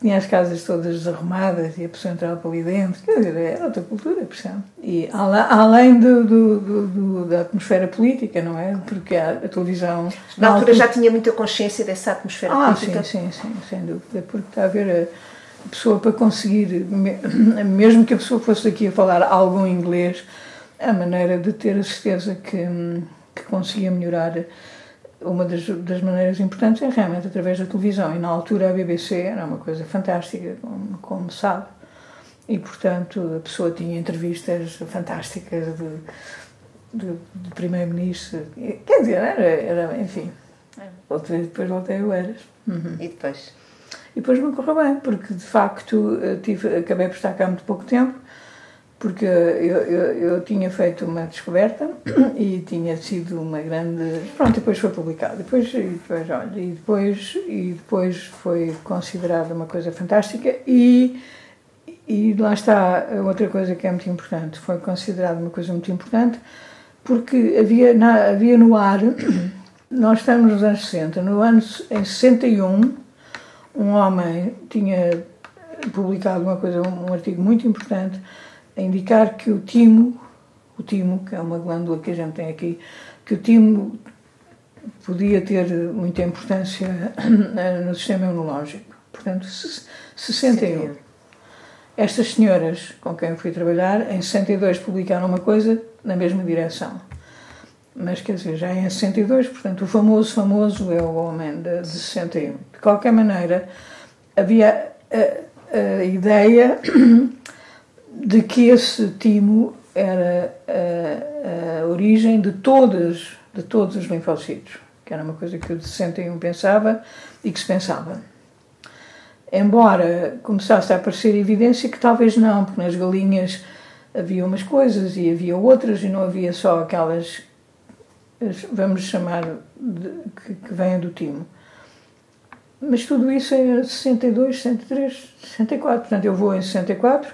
tinha as casas todas desarrumadas e a pessoa entrava para ali dentro. Quer dizer, era outra cultura, percebe? E além do, do, do, do, da atmosfera política, não é? Porque a, a televisão... Na altura já tinha muita consciência dessa atmosfera ah, política? Ah, sim, sim, sim, sem dúvida. Porque está a ver... A, pessoa para conseguir, mesmo que a pessoa fosse daqui a falar algum inglês, a maneira de ter a certeza que, que conseguia melhorar, uma das, das maneiras importantes é realmente através da televisão. E na altura a B B C era uma coisa fantástica, como, como sabe, e portanto a pessoa tinha entrevistas fantásticas de, de, de primeiro-ministro, quer dizer, era, era enfim, outra vez depois voltei eu eras. Uhum. E depois? E depois me correu bem, porque de facto tive, acabei por estar cá muito pouco tempo, porque eu, eu, eu tinha feito uma descoberta e tinha sido uma grande... Pronto, depois foi publicado, depois, depois, olha, e, depois, e depois foi considerada uma coisa fantástica e, e lá está outra coisa que é muito importante, foi considerada uma coisa muito importante, porque havia, na, havia no ar, nós estamos nos anos sessenta, no ano em sessenta e um... Um homem tinha publicado uma coisa, um artigo muito importante a indicar que o timo, o timo, que é uma glândula que a gente tem aqui, que o timo podia ter muita importância no sistema imunológico. Portanto, sessenta e um. Estas senhoras com quem eu fui trabalhar, em sessenta e dois publicaram uma coisa na mesma direção. Mas, quer dizer, já em sessenta e dois, portanto, o famoso, famoso é o homem de, de sessenta e um. De qualquer maneira, havia a, a ideia de que esse timo era a, a origem de, todas, de todos os linfócitos, que era uma coisa que o de sessenta e um pensava e que se pensava. Embora começasse a aparecer evidência que talvez não, porque nas galinhas havia umas coisas e havia outras e não havia só aquelas... vamos chamar, de, que, que venham do Timo. Mas tudo isso é sessenta e dois, sessenta e três, sessenta e quatro. Portanto, eu vou em sessenta e quatro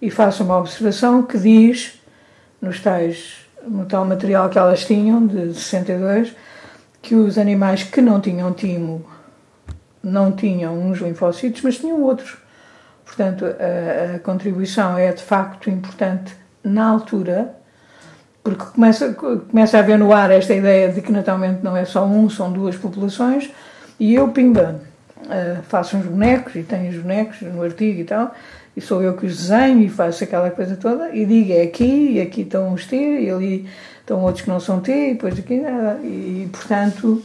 e faço uma observação que diz, nos tais, no tal material que elas tinham, de sessenta e dois, que os animais que não tinham timo não tinham uns linfócitos, mas tinham outros. Portanto, a, a contribuição é, de facto, importante na altura, porque começa, começa a haver no ar esta ideia de que, naturalmente, não é só um, são duas populações. E eu, pimba, uh, faço uns bonecos, e tenho os bonecos no artigo e tal, e sou eu que os desenho e faço aquela coisa toda, e digo, é aqui, e aqui estão os T, e ali estão outros que não são T, e depois aqui nada. E, portanto,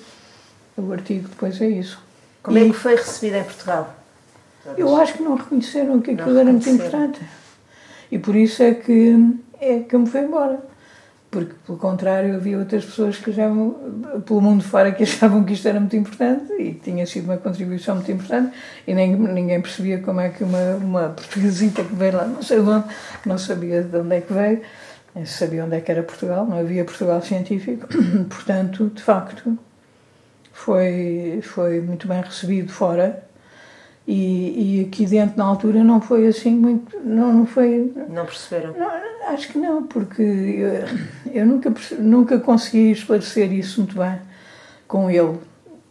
o artigo depois é isso. Como e, é que foi recebido em Portugal? Eu acho que não reconheceram que aquilo era muito importante. E por isso é que, é que eu me fui embora. Porque, pelo contrário, havia outras pessoas que achavam, pelo mundo fora, que achavam que isto era muito importante e tinha sido uma contribuição muito importante e nem, ninguém percebia como é que uma, uma portuguesita que veio lá, não sei de onde, não sabia de onde é que veio, nem sabia onde é que era Portugal, não havia Portugal científico, portanto, de facto, foi, foi muito bem recebido fora. E, e aqui dentro, na altura, não foi assim muito... Não, não foi... Não perceberam? Não, acho que não, porque eu, eu nunca, nunca consegui esclarecer isso muito bem com ele.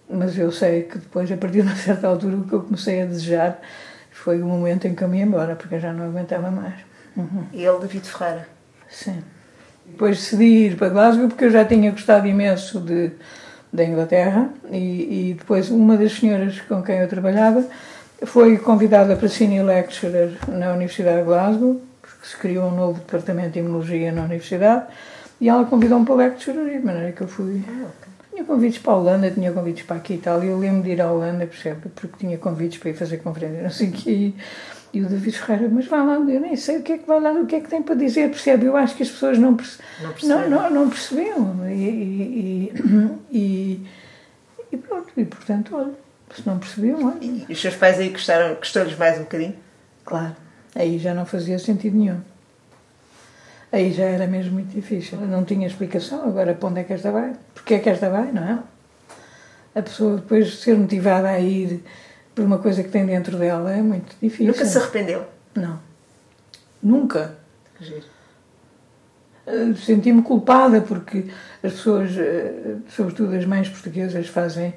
Mas eu sei que depois, a partir de uma certa altura, o que eu comecei a desejar foi o momento em que eu me ia embora, porque eu já não aguentava mais. Uhum. Ele, David Ferreira? Sim. Depois decidi ir para Glasgow, porque eu já tinha gostado imenso de, da Inglaterra. E, e depois, uma das senhoras com quem eu trabalhava... Foi convidada para Senior Lecturer na Universidade de Glasgow, porque se criou um novo departamento de imunologia na Universidade, e ela convidou-me para Lecturer, e de maneira que eu fui. Ah, okay. Tinha convites para a Holanda, tinha convites para aqui e tal, e eu lembro de ir à Holanda, percebe? Porque tinha convites para ir fazer conferência, não sei o quê. E o David Ferreira, mas vai lá, eu nem sei o que é que vai lá, o que é que tem para dizer, percebe? Eu acho que as pessoas não, perce... não, percebem. não, não, não percebiam. E, e, e, e pronto, e portanto, olha. Se não percebiam, não é? E os seus pais aí custou-lhes mais um bocadinho? Claro, aí já não fazia sentido nenhum. Aí já era mesmo muito difícil. Não tinha explicação, agora para onde é que esta vai? Porque é que esta vai, não é? A pessoa depois de ser motivada a ir por uma coisa que tem dentro dela é muito difícil. Nunca se arrependeu? Não. Nunca. Que giro. Senti-me culpada porque as pessoas, sobretudo as mães portuguesas, fazem...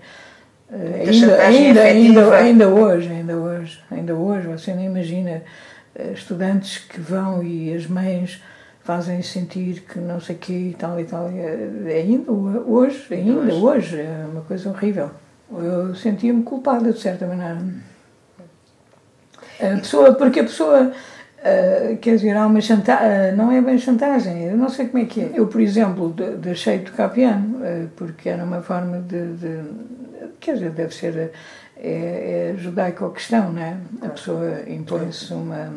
Ainda, ainda, ainda, ainda hoje, ainda hoje, ainda hoje, você não imagina estudantes que vão e as mães fazem sentir que não sei o quê e tal e tal. Ainda hoje, ainda hoje, é uma coisa horrível. Eu sentia-me culpada, de certa maneira. A pessoa, porque a pessoa, quer dizer, há uma chantagem, não é bem chantagem, eu não sei como é que é. Eu, por exemplo, deixei de tocar piano, porque era uma forma de... de quer dizer, deve ser é, é judaico-cristão, não é? A pessoa impõe-se uma...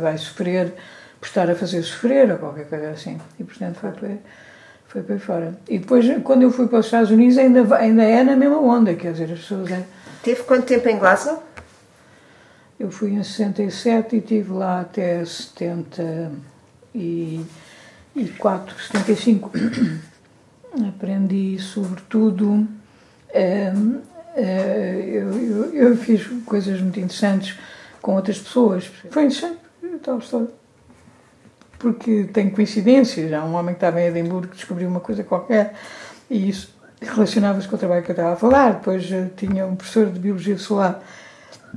vai sofrer por estar a fazer sofrer ou qualquer coisa assim. E, portanto, foi para, foi para fora. E depois, quando eu fui para os Estados Unidos, ainda, ainda é na mesma onda, quer dizer, as pessoas... É... Teve quanto tempo em Glasgow? Eu fui em sessenta e sete e estive lá até setenta e quatro, setenta e cinco. Aprendi, sobretudo... Uh, uh, eu, eu, eu fiz coisas muito interessantes com outras pessoas. Foi interessante, tal história. Porque tem coincidências. Há um homem que estava em Edimburgo que descobriu uma coisa qualquer e isso relacionava-se com o trabalho que eu estava a falar. Depois uh, tinha um professor de Biologia Solar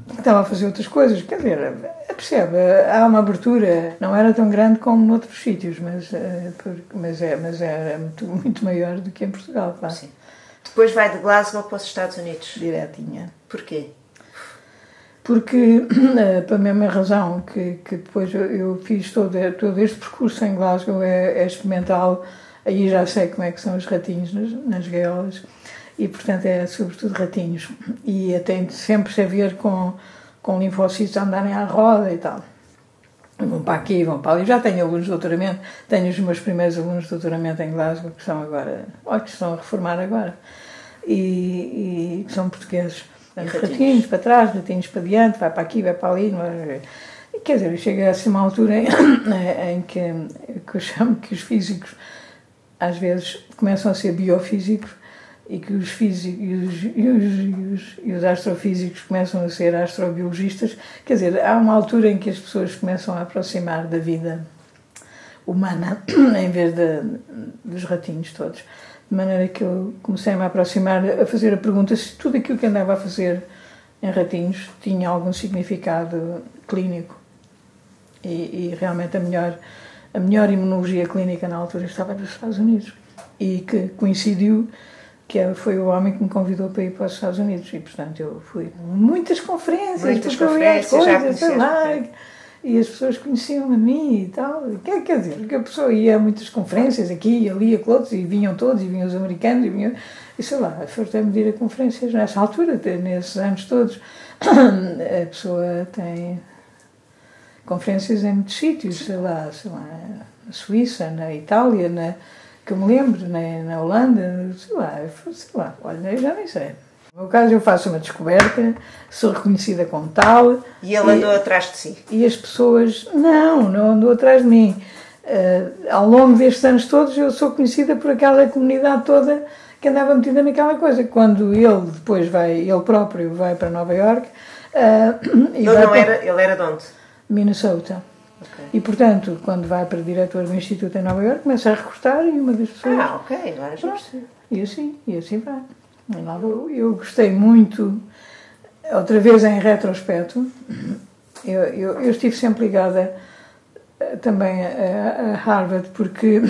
que estava a fazer outras coisas. Quer dizer, percebe, há uma abertura. Não era tão grande como noutros sítios, mas, uh, porque, mas, é, mas era muito, muito maior do que em Portugal, claro. Sim. Depois vai de Glasgow para os Estados Unidos? Diretinha. Porquê? Porque, pela mesma razão que, que depois eu fiz todo, todo este percurso em Glasgow, é, é experimental, aí já sei como é que são os ratinhos nas, nas gaiolas, e portanto é sobretudo ratinhos. E tem sempre a ver com, com linfócitos a andarem à roda e tal. Vão para aqui, vão para ali. Já tenho alunos de doutoramento, tenho os meus primeiros alunos de doutoramento em Glasgow, que são agora, ou que estão a reformar agora, e, e que são portugueses. Ratinhos. ratinhos para trás, ratinhos para diante, vai para aqui, vai para ali. E, quer dizer, chega a uma altura em, em que, que eu chamo que os físicos às vezes começam a ser biofísicos e que os físicos e os, e os, e os astrofísicos começam a ser astrobiologistas. Quer dizer, há uma altura em que as pessoas começam a aproximar da vida humana em vez de, dos ratinhos todos. De maneira que eu comecei a me aproximar, a fazer a pergunta se tudo aquilo que andava a fazer em ratinhos tinha algum significado clínico. E, e realmente a melhor, a melhor imunologia clínica na altura estava nos Estados Unidos. E que coincidiu que foi o homem que me convidou para ir para os Estados Unidos. E, portanto, eu fui a muitas conferências, muitas conferências, coisas, já sei lá. E as pessoas conheciam-me a mim e tal. Quer, quer dizer, porque a pessoa ia a muitas conferências aqui e ali, a outros, e vinham todos, e vinham os americanos, e vinham... E sei lá, fartei-me de ir a conferências nessa altura, nesses anos todos. A pessoa tem conferências em muitos sítios, sei lá, sei lá, na Suíça, na Itália, na, que eu me lembro, na, na Holanda, sei lá, sei lá, olha, eu já nem sei. No meu caso, eu faço uma descoberta, sou reconhecida como tal. E ele andou e, atrás de si? E as pessoas... Não, não andou atrás de mim. Uh, ao longo destes anos todos, eu sou conhecida por aquela comunidade toda que andava metida naquela coisa. Quando ele depois vai, ele próprio vai para Nova Iorque... Uh, e não, vai não para... era, ele era de onde? Minnesota. Okay. E, portanto, quando vai para diretor do Instituto em Nova Iorque, começa a recrutar e uma das pessoas... Ah, ok, vai a E assim, e assim vai. Eu gostei muito, outra vez em retrospecto, eu, eu, eu estive sempre ligada também a, a Harvard, porque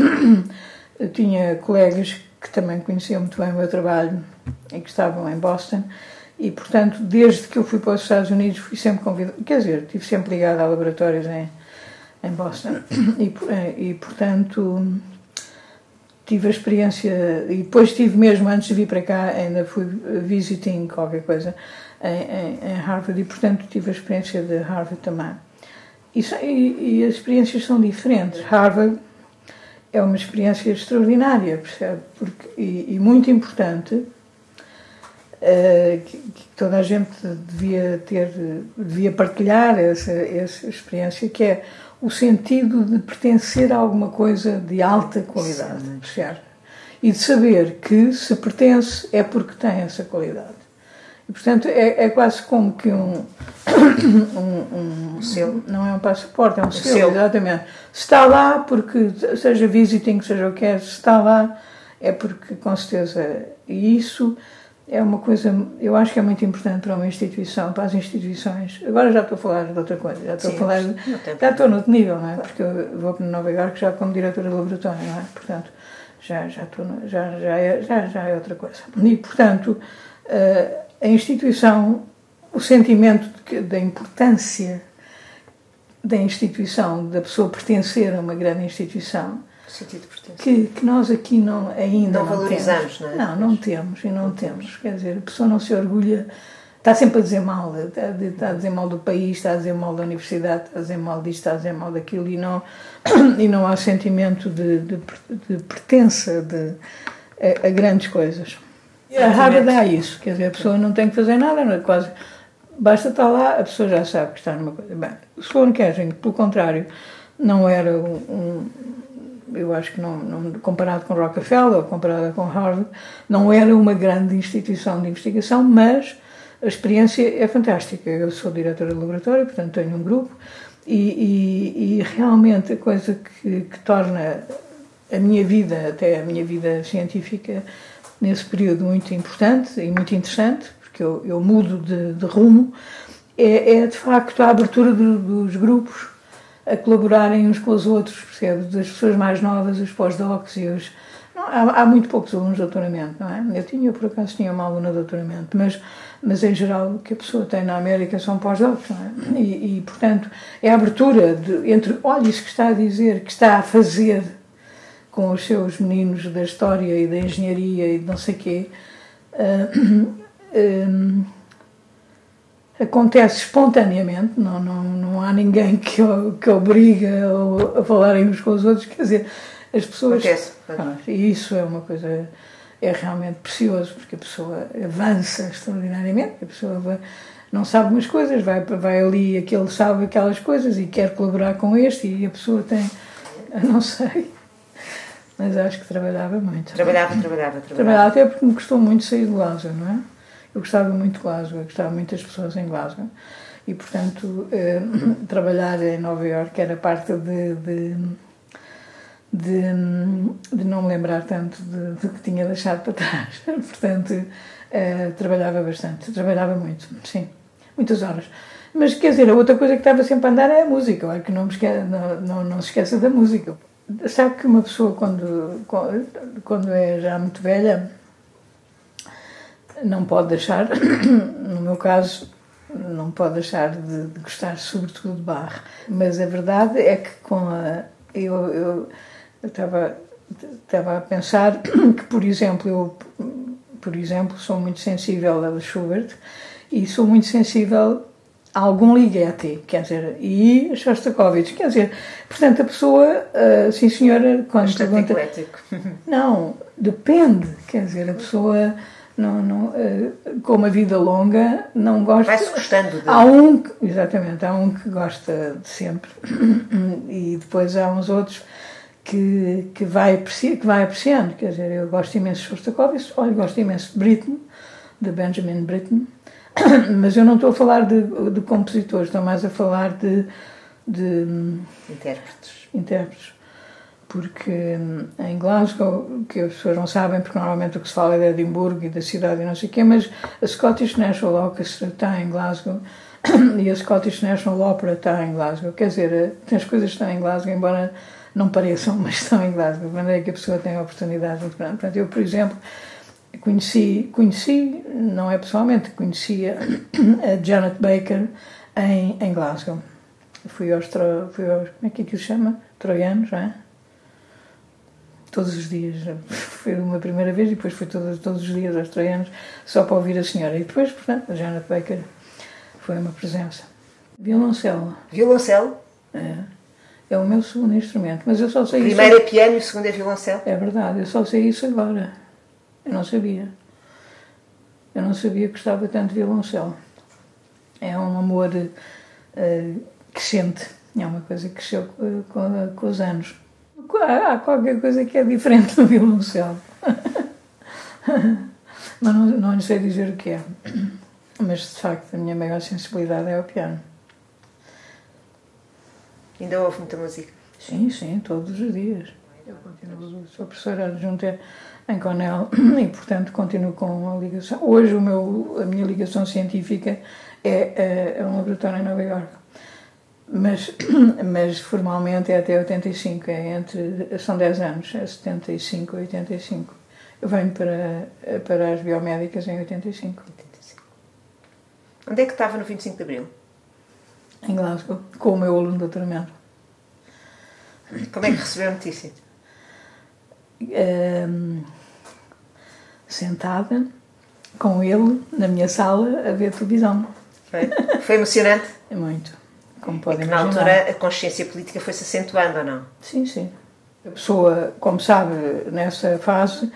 eu tinha colegas que também conheciam muito bem o meu trabalho e que estavam em Boston, e, portanto, desde que eu fui para os Estados Unidos, fui sempre convidada, quer dizer, estive sempre ligada a laboratórios em, em Boston, e, e portanto... Tive a experiência, e depois tive mesmo, antes de vir para cá, ainda fui visiting qualquer coisa em, em, em Harvard, e portanto tive a experiência de Harvard também. E, e, e as experiências são diferentes. Harvard é uma experiência extraordinária, percebe? Porque, e, e muito importante, uh, que, que toda a gente devia ter, devia partilhar essa, essa experiência, que é o sentido de pertencer a alguma coisa de alta qualidade, certo? E de saber que se pertence é porque tem essa qualidade. E, portanto, é, é quase como que um, um, um selo, não é um passaporte, é um selo, exatamente. Se está lá porque, seja visiting, seja o que é, se está lá é porque, com certeza, e isso é uma coisa, eu acho que é muito importante para uma instituição, para as instituições. Agora já estou a falar de outra coisa, já estou Sim, a falar, de, já estou no outro nível, não é? Porque eu vou para Nova Iorque já como diretora de laboratório, não é? Portanto, já já estou, já já é, já já é outra coisa. E portanto, a instituição, o sentimento da importância da instituição, da pessoa pertencer a uma grande instituição. Que, que nós aqui não, ainda não, não valorizamos, temos. Não é? Não, não temos e não, não temos. temos. Quer dizer, a pessoa não se orgulha, está sempre a dizer mal, está, está a dizer mal do país, está a dizer mal da universidade, está a dizer mal disto, está a dizer mal daquilo e não, e não há sentimento de, de, de pertença de, a, a grandes coisas. A Harvard dá isso, quer dizer, a pessoa não tem que fazer nada, não é? Quase, basta estar lá, a pessoa já sabe que está numa coisa. Bem, o Sloan Kettering, pelo contrário, não era um... um eu acho que não, não, comparado com Rockefeller ou comparado com Harvard, não era uma grande instituição de investigação, mas a experiência é fantástica. Eu sou diretora de laboratório, portanto tenho um grupo, e, e, e realmente a coisa que, que torna a minha vida, até a minha vida científica, nesse período muito importante e muito interessante, porque eu, eu mudo de, de rumo, é, é de facto a abertura do, dos grupos, a colaborarem uns com os outros, percebe? Das pessoas mais novas, os pós-docs e os... Não, há, há muito poucos alunos de doutoramento, não é? Eu tinha, eu por acaso tinha uma aluna de doutoramento, mas, mas em geral o que a pessoa tem na América são pós-docs, não é? E, e portanto, é a abertura de, entre, olha isso que está a dizer, que está a fazer com os seus meninos da história e da engenharia e de não sei quê, uh, um, acontece espontaneamente, não, não, não há ninguém que, que obriga a falarem uns com os outros, quer dizer, as pessoas... Acontece. Ah, e isso é uma coisa, é realmente precioso, porque a pessoa avança extraordinariamente, a pessoa vai, não sabe umas coisas, vai, vai ali, aquele sabe aquelas coisas e quer colaborar com este, e a pessoa tem, não sei... mas acho que trabalhava muito. Trabalhava, trabalhava, trabalhava. Trabalhava até porque me custou muito sair de Glasgow, não é? Eu gostava muito de Glasgow, eu gostava muito das pessoas em Glasgow. E, portanto, eh, trabalhar em Nova Iorque era parte de, de, de, de não me lembrar tanto do que tinha deixado para trás. Portanto, eh, trabalhava bastante, trabalhava muito, sim, muitas horas. Mas, quer dizer, a outra coisa que estava sempre a andar é a música. Olha que não, me esquece, não, não, não se esqueça da música. Sabe que uma pessoa, quando, quando é já muito velha, não pode deixar, no meu caso, não pode deixar de, de gostar sobretudo de Bach. Mas a verdade é que com a, eu, eu, eu estava, estava a pensar que, por exemplo, eu por exemplo, sou muito sensível a Schubert e sou muito sensível a algum Ligeti, quer dizer, e Shostakovich, quer dizer, portanto a pessoa, uh, sim senhora, quando é pergunta... Não, depende, quer dizer, a pessoa... Não, não, com uma vida longa não gosto. Vai-se gostando de... há um que, exatamente, há um que gosta de sempre e depois há uns outros que, que, vai, que vai apreciando, quer dizer, eu gosto imenso de Shostakovich, olha, gosto imenso de Britten, de Benjamin Britten, mas eu não estou a falar de, de compositores, estou mais a falar de, de intérpretes, intérpretes. Porque em Glasgow, que as pessoas não sabem, porque normalmente o que se fala é de Edimburgo e da cidade e não sei o quê, mas a Scottish National Orchestra está em Glasgow e a Scottish National Opera está em Glasgow. Quer dizer, as coisas estão em Glasgow, embora não pareçam, mas estão em Glasgow. De maneira que a pessoa tem oportunidades muito grandes. Portanto, eu, por exemplo, conheci, conheci, não é pessoalmente, conheci a, a Janet Baker em, em Glasgow. Fui aos, fui aos, como é que aquilo se chama? Troianos, não é? Todos os dias, foi uma primeira vez e depois fui todos, todos os dias aos troianos só para ouvir a senhora. E depois, portanto, a Janet Baker foi uma presença. Violoncelo. Violoncelo? É. É o meu segundo instrumento, mas eu só sei isso... Primeiro é piano e o segundo é violoncelo? É verdade, eu só sei isso agora. Eu não sabia. Eu não sabia que gostava tanto de violoncelo. É um amor uh, crescente, é uma coisa que cresceu com, com, com os anos. Há qualquer coisa que é diferente do violoncelo, mas não, não lhe sei dizer o que é, mas de facto a minha maior sensibilidade é ao piano. Ainda ouve muita música? Sim, sim, todos os dias. Eu continuo, sou professora adjunta em Cornell e portanto continuo com a ligação. Hoje o meu, a minha ligação científica é a, a um laboratório em Nova Iorque. Mas, mas formalmente é até oitenta e cinco, é entre, são dez anos, é setenta e cinco, oitenta e cinco. Eu venho para, para as biomédicas em oitenta e cinco. oitenta e cinco. Onde é que estava no vinte e cinco de abril? Em Glasgow, com o meu aluno de doutoramento. Como é que recebeu a notícia? Um, sentada com ele na minha sala a ver televisão. Foi, Foi emocionante? Muito. Como podem imaginar. Na altura a consciência política foi-se acentuando, ou não? Sim, sim. A pessoa, como sabe, nessa fase,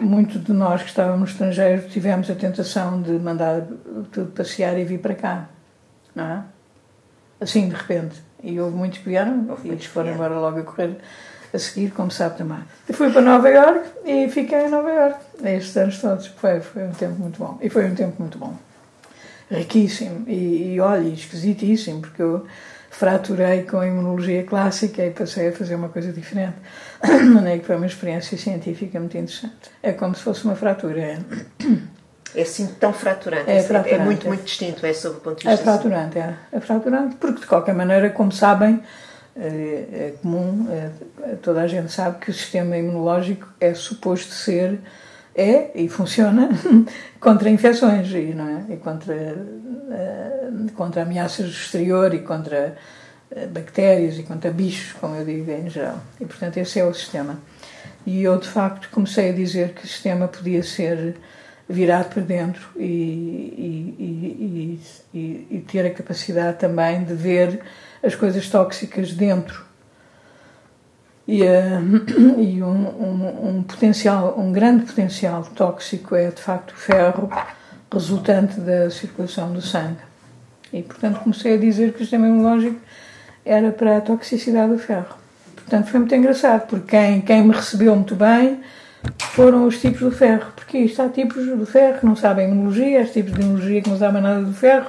muitos de nós que estávamos estrangeiros tivemos a tentação de mandar tudo passear e vir para cá, não é? Assim, de repente. E houve muitos que vieram, houve e eles foram embora logo a correr a seguir, como sabe também. E fui para Nova Iorque e fiquei em Nova Iorque estes anos todos. Foi, foi um tempo muito bom. E foi um tempo muito bom. Riquíssimo e, e, olha, esquisitíssimo, porque eu fraturei com a imunologia clássica e passei a fazer uma coisa diferente. Não é que foi uma experiência científica muito interessante. É como se fosse uma fratura. É assim tão fraturante. É, é, fraturante. É muito, muito distinto, é sob o ponto de vista... É fraturante, é. É fraturante, porque de qualquer maneira, como sabem, é comum, é, toda a gente sabe que o sistema imunológico é suposto ser... É, e funciona, contra infecções, e, não é? E contra, uh, contra ameaças do exterior, e contra uh, bactérias, e contra bichos, como eu digo em geral. E, portanto, esse é o sistema. E eu, de facto, comecei a dizer que o sistema podia ser virado para dentro e, e, e, e, e ter a capacidade também de ver as coisas tóxicas dentro. E, uh, e um, um, um potencial, um grande potencial tóxico é de facto o ferro resultante da circulação do sangue. E portanto comecei a dizer que o sistema imunológico era para a toxicidade do ferro. Portanto, foi muito engraçado, porque quem, quem me recebeu muito bem foram os tipos do ferro, porque isto há tipos do ferro que não sabem enologia, há tipos de enologia que não sabem nada do ferro.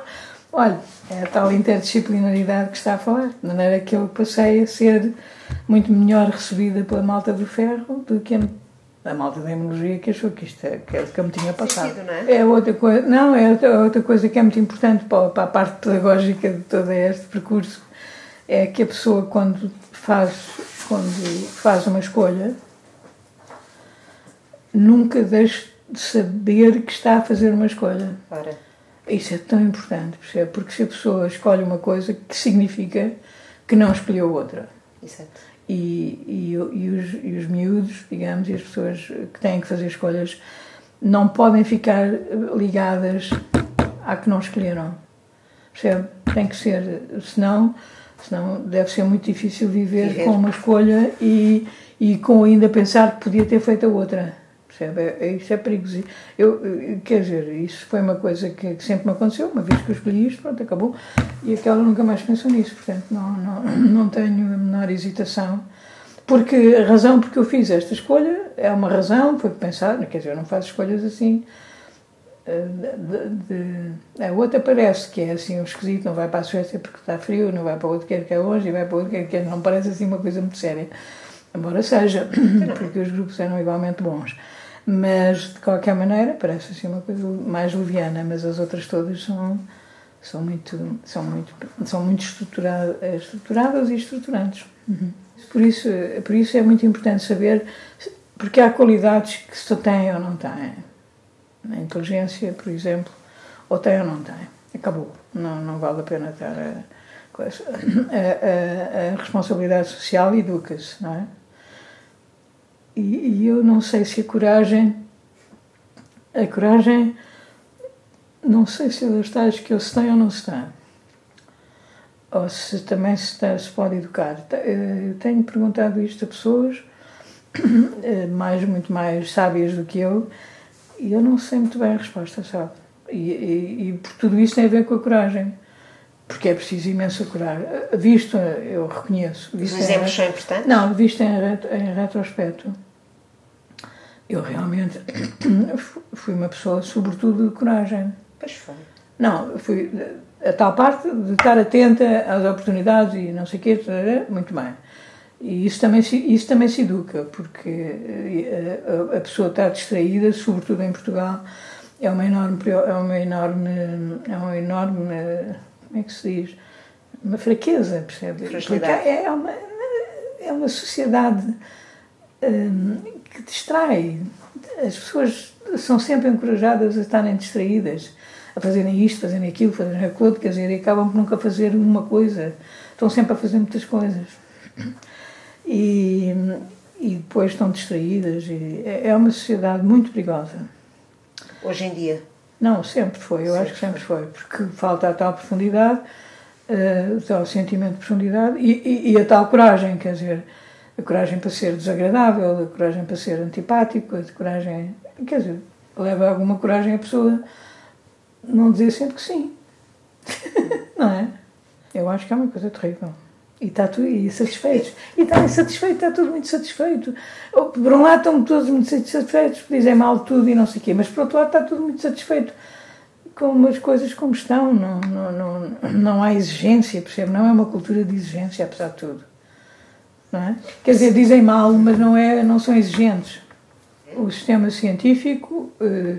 Olha, é a tal interdisciplinaridade que está a falar, de maneira que eu passei a ser muito melhor recebida pela malta do ferro do que a, a malta da hemologia, que achou que isto é, que é o que eu me tinha passado. Sentido, não é? É outra coisa, não, é outra, outra coisa que é muito importante para, para a parte pedagógica de todo este percurso, é que a pessoa quando faz, quando faz uma escolha, nunca deixe de saber que está a fazer uma escolha. Ora. Isso é tão importante, percebe? Porque se a pessoa escolhe uma coisa, que significa que não escolheu outra. Exato. E, e, e, os, e os miúdos, digamos, e as pessoas que têm que fazer escolhas, não podem ficar ligadas à que não escolheram. Percebe? Tem que ser, senão, senão deve ser muito difícil viver, viver. com uma escolha e, e com ainda pensar que podia ter feito a outra. Isso é perigoso. Eu, quer dizer, isso foi uma coisa que, que sempre me aconteceu, uma vez que eu escolhi isto, pronto, acabou, e aquela nunca mais pensou nisso, portanto, não, não, não tenho a menor hesitação, porque a razão porque eu fiz esta escolha é uma razão, foi pensar, quer dizer, eu não faço escolhas assim, de, de, de, a outra parece que é assim um esquisito, não vai para a Suécia porque está frio, não vai para outro quer que é hoje, e vai para outro quer que é, não parece assim uma coisa muito séria, embora seja, porque os grupos eram igualmente bons. Mas, de qualquer maneira, parece assim uma coisa mais leviana, mas as outras todas são, são, muito, são, muito, são muito estruturadas e estruturantes. Uhum. Por isso, por isso é muito importante saber, porque há qualidades que se têm ou não têm. A inteligência, por exemplo, ou tem ou não tem. Acabou. Não, não vale a pena estar a, a, a, a responsabilidade social educa-se, não é? E, e eu não sei se a coragem, a coragem, não sei se é das tais que eu se tem ou não se tem. Ou se também se, tem, se pode educar. Eu tenho perguntado isto a pessoas mais, muito mais sábias do que eu, e eu não sei muito bem a resposta, sabe? E, e, e por tudo isso tem a ver com a coragem. Porque é preciso imenso curar. Visto, eu reconheço. Visto Os exemplos em, são importantes? Não, visto em, retro, em retrospecto. Eu realmente fui uma pessoa, sobretudo, de coragem. Pois foi. Não, fui a tal parte de estar atenta às oportunidades e não sei o quê, muito bem. E isso também se, isso também se educa, porque a, a pessoa está distraída, sobretudo em Portugal, é uma enorme... É uma enorme... É uma enorme como é que se diz? Uma fraqueza, percebe? É uma, é uma sociedade hum, que distrai. As pessoas são sempre encorajadas a estarem distraídas, a fazerem isto, fazerem aquilo, fazerem aquilo, quer dizer, e acabam por nunca fazer uma coisa. Estão sempre a fazer muitas coisas. E, e depois estão distraídas. E é uma sociedade muito perigosa. Hoje em dia? Não, sempre foi, eu sempre acho que sempre foi, porque falta a tal profundidade, uh, o tal sentimento de profundidade e, e, e a tal coragem, quer dizer, a coragem para ser desagradável, a coragem para ser antipático, a coragem, quer dizer, leva alguma coragem a pessoa não dizer sempre que sim, não é? Eu acho que é uma coisa terrível. E está tudo e satisfeitos. E está insatisfeito, está tudo muito satisfeito. Por um lado estão todos muito satisfeitos, dizem mal tudo e não sei o quê, mas por outro lado está tudo muito satisfeito com as coisas como estão. Não, não, não, não há exigência, percebe? Não é uma cultura de exigência, apesar de tudo. Não é? Quer dizer, dizem mal, mas não, é, não são exigentes. O sistema científico, eh,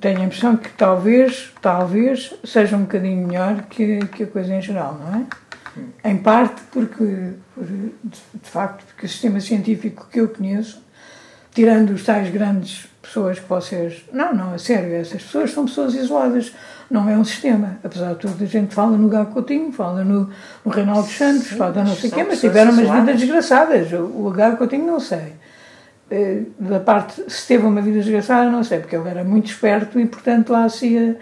tenho a impressão que talvez, talvez seja um bocadinho melhor que, que a coisa em geral, não é? Em parte porque, de facto, porque o sistema científico que eu conheço, tirando os tais grandes pessoas que vocês... Não, não, a sério, essas pessoas são pessoas isoladas, não é um sistema. Apesar de tudo, a gente fala no Gago Coutinho, fala no, no Reinaldo Santos, sim, fala não sei quem, mas tiveram umas isoladas. Vidas desgraçadas. O Gago Coutinho não sei. Da parte, se teve uma vida desgraçada, não sei, porque ele era muito esperto e, portanto, lá se ia...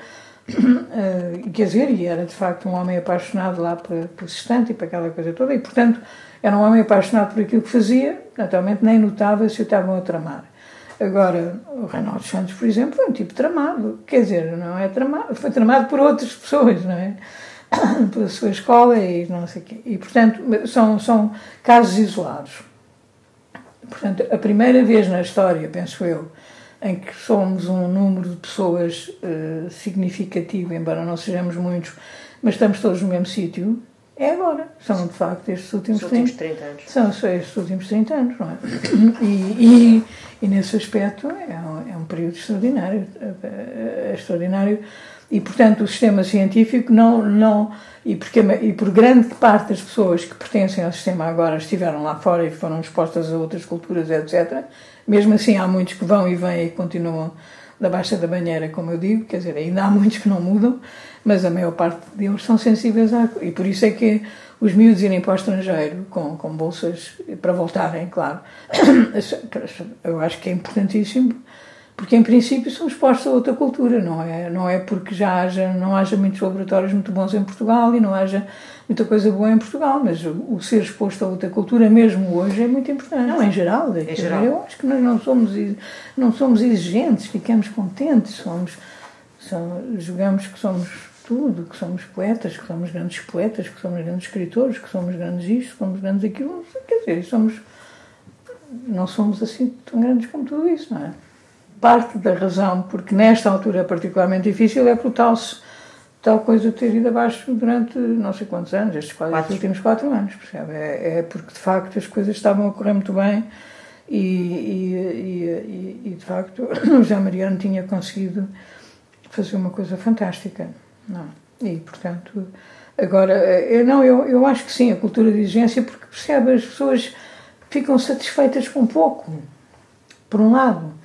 Uh, quer dizer, e era de facto um homem apaixonado lá pelo sextante e para aquela coisa toda, e portanto era um homem apaixonado por aquilo que fazia, naturalmente nem notava se o estavam a tramar. Agora, o Reinaldo Santos, por exemplo, foi um tipo tramado, quer dizer, não é tramado, foi tramado por outras pessoas, não é? pela sua escola e não sei o quê. E, portanto, são, são casos isolados. Portanto, a primeira vez na história, penso eu, em que somos um número de pessoas uh, significativo, embora não sejamos muitos, mas estamos todos no mesmo sítio, é agora. São, de facto, estes últimos, últimos trinta anos. São estes últimos trinta anos, não é? E, e, e nesse aspecto, é um, é um período extraordinário. É extraordinário. E, portanto, o sistema científico não... não e, porque, e por grande parte das pessoas que pertencem ao sistema agora estiveram lá fora e foram expostas a outras culturas, etcétera. Mesmo assim, há muitos que vão e vêm e continuam da baixa da banheira, como eu digo. Quer dizer, ainda há muitos que não mudam, mas a maior parte deles são sensíveis à... E por isso é que os miúdos irem para o estrangeiro com, com bolsas para voltarem, claro. Eu acho que é importantíssimo. Porque, em princípio, são expostos a outra cultura, não é? Não é porque já haja, não haja muitos laboratórios muito bons em Portugal e não haja muita coisa boa em Portugal, mas o, o ser exposto a outra cultura, mesmo hoje, é muito importante. Não, em geral. É, em geral. Eu acho que nós não somos, não somos exigentes, ficamos contentes, somos, somos, julgamos que somos tudo, que somos poetas, que somos grandes poetas, que somos grandes escritores, que somos grandes isto, que somos grandes aquilo, quer dizer, somos, não somos assim tão grandes como tudo isso, não é? Parte da razão, porque nesta altura é particularmente difícil, é por tal, tal coisa ter ido abaixo durante não sei quantos anos, estes quase quatro. últimos quatro anos, percebe? É, é porque, de facto, as coisas estavam a correr muito bem e, e, e, e de facto, o José Mariano tinha conseguido fazer uma coisa fantástica. Não? E, portanto, agora, eu, não, eu, eu acho que sim, a cultura de exigência, porque, percebe, as pessoas ficam satisfeitas com pouco, por um lado.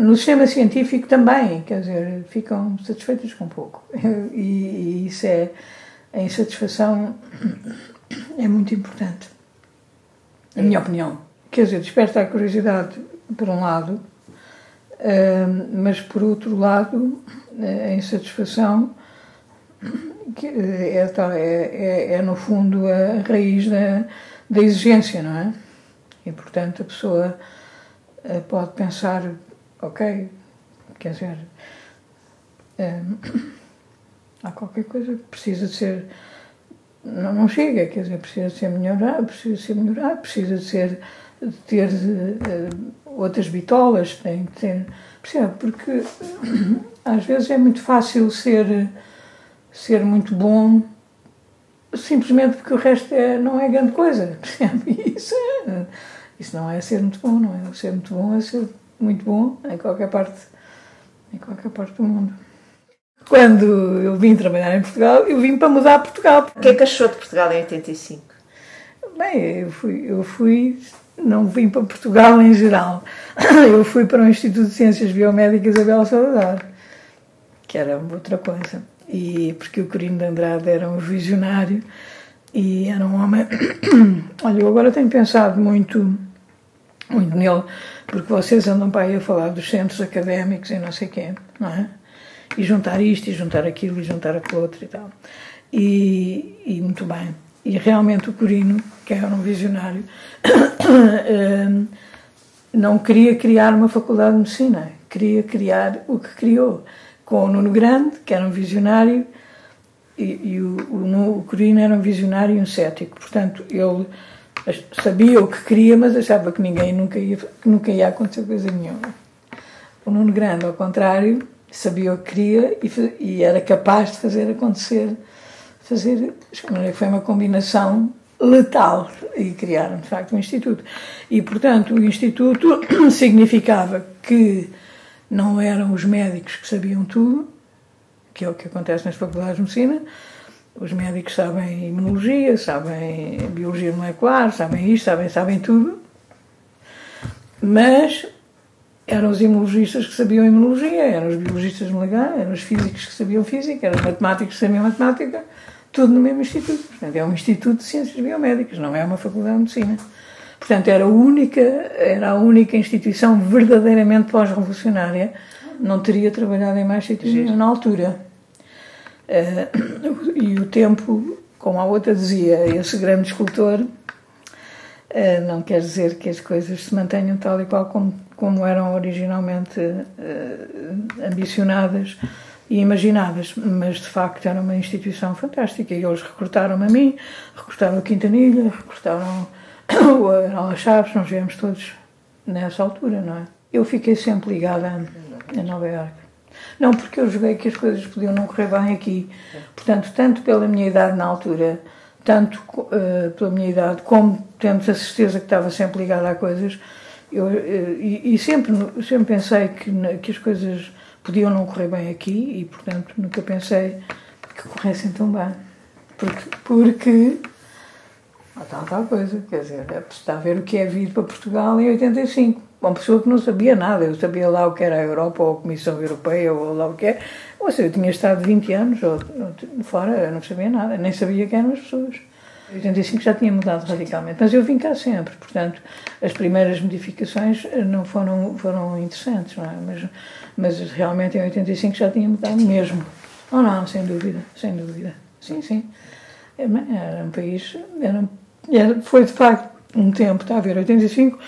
No sistema científico também, quer dizer, ficam satisfeitos com pouco. E, e isso é, a insatisfação é muito importante, na minha opinião. Quer dizer, desperta a curiosidade, por um lado, mas por outro lado, a insatisfação é, é, é, é no fundo, a raiz da, da exigência, não é? E, portanto, a pessoa pode pensar, ok, quer dizer, hum, há qualquer coisa que precisa de ser, não, não chega, quer dizer, precisa de ser melhorado, precisa de ser melhorado, precisa de ser, de ter uh, outras bitolas, tem que ter, percebe? Porque às vezes é muito fácil ser, ser muito bom, simplesmente porque o resto é, não é grande coisa, percebe? Isso é... Isso não é ser muito bom, não é? Ser muito bom é ser muito bom em qualquer parte, em qualquer parte do mundo. Quando eu vim trabalhar em Portugal, eu vim para mudar Portugal. O que é que achou de Portugal em oitenta e cinco? Bem, eu fui, eu fui, não vim para Portugal em geral. Eu fui para o Instituto de Ciências Biomédicas Abel Salazar, que era outra coisa. E porque o Corino de Andrade era um visionário e era um homem... Olha, eu agora tenho pensado muito... muito nele, porque vocês andam para aí a falar dos centros académicos e não sei quê, não é? E juntar isto, e juntar aquilo, e juntar aquilo outro e tal. E, e muito bem. E realmente o Corino, que era um visionário, não queria criar uma faculdade de medicina, queria criar o que criou, com o Nuno Grande, que era um visionário, e, e o, o, o Corino era um visionário e um cético, portanto, ele... sabia o que queria, mas achava que ninguém nunca ia, que nunca ia acontecer coisa nenhuma. O Nuno Grande, ao contrário, sabia o que queria e, e era capaz de fazer acontecer. Fazer, foi uma combinação letal e criaram, de facto, um instituto. E, portanto, o instituto significava que não eram os médicos que sabiam tudo, que é o que acontece nas faculdades de medicina. Os médicos sabem imunologia, sabem biologia molecular, sabem isto, sabem, sabem tudo. Mas eram os imunologistas que sabiam imunologia, eram os biologistas moleculares, eram os físicos que sabiam física, eram os matemáticos que sabiam matemática, tudo no mesmo instituto. Portanto, é um instituto de ciências biomédicas, não é uma faculdade de medicina. Portanto, era a única, era a única instituição verdadeiramente pós-revolucionária. Não teria trabalhado em mais sítios na altura. Uh, e o tempo, como a outra dizia, esse grande escultor, uh, não quer dizer que as coisas se mantenham tal e qual como, como eram originalmente uh, ambicionadas, e imaginadas, mas de facto era uma instituição fantástica, e eles recrutaram-me a mim, recrutaram a Quintanilha, recrutaram a Chaves, nós viemos todos nessa altura, não é? Eu fiquei sempre ligada a Nova Iorque. Não porque eu julguei que as coisas podiam não correr bem aqui. Portanto, tanto pela minha idade na altura, tanto uh, pela minha idade, como temos a certeza que estava sempre ligada a coisas, eu, uh, e, e sempre, sempre pensei que, que as coisas podiam não correr bem aqui e, portanto, nunca pensei que corressem tão bem. Porque, porque há tal, tal coisa, quer dizer, está a ver o que é vir para Portugal em oitenta e cinco. Uma pessoa que não sabia nada, eu sabia lá o que era a Europa, ou a Comissão Europeia, ou lá o que é. Ou seja, eu tinha estado vinte anos ou, ou, fora, eu não sabia nada, nem sabia quem eram as pessoas. Em oitenta e cinco já tinha mudado radicalmente, mas eu vim cá sempre, portanto, as primeiras modificações não foram, foram interessantes, não é? Mas, mas realmente em oitenta e cinco já tinha mudado mesmo. Oh não, sem dúvida, sem dúvida. Sim, sim. Era um país, era, era, foi de facto um tempo, está a ver, oitenta e cinco...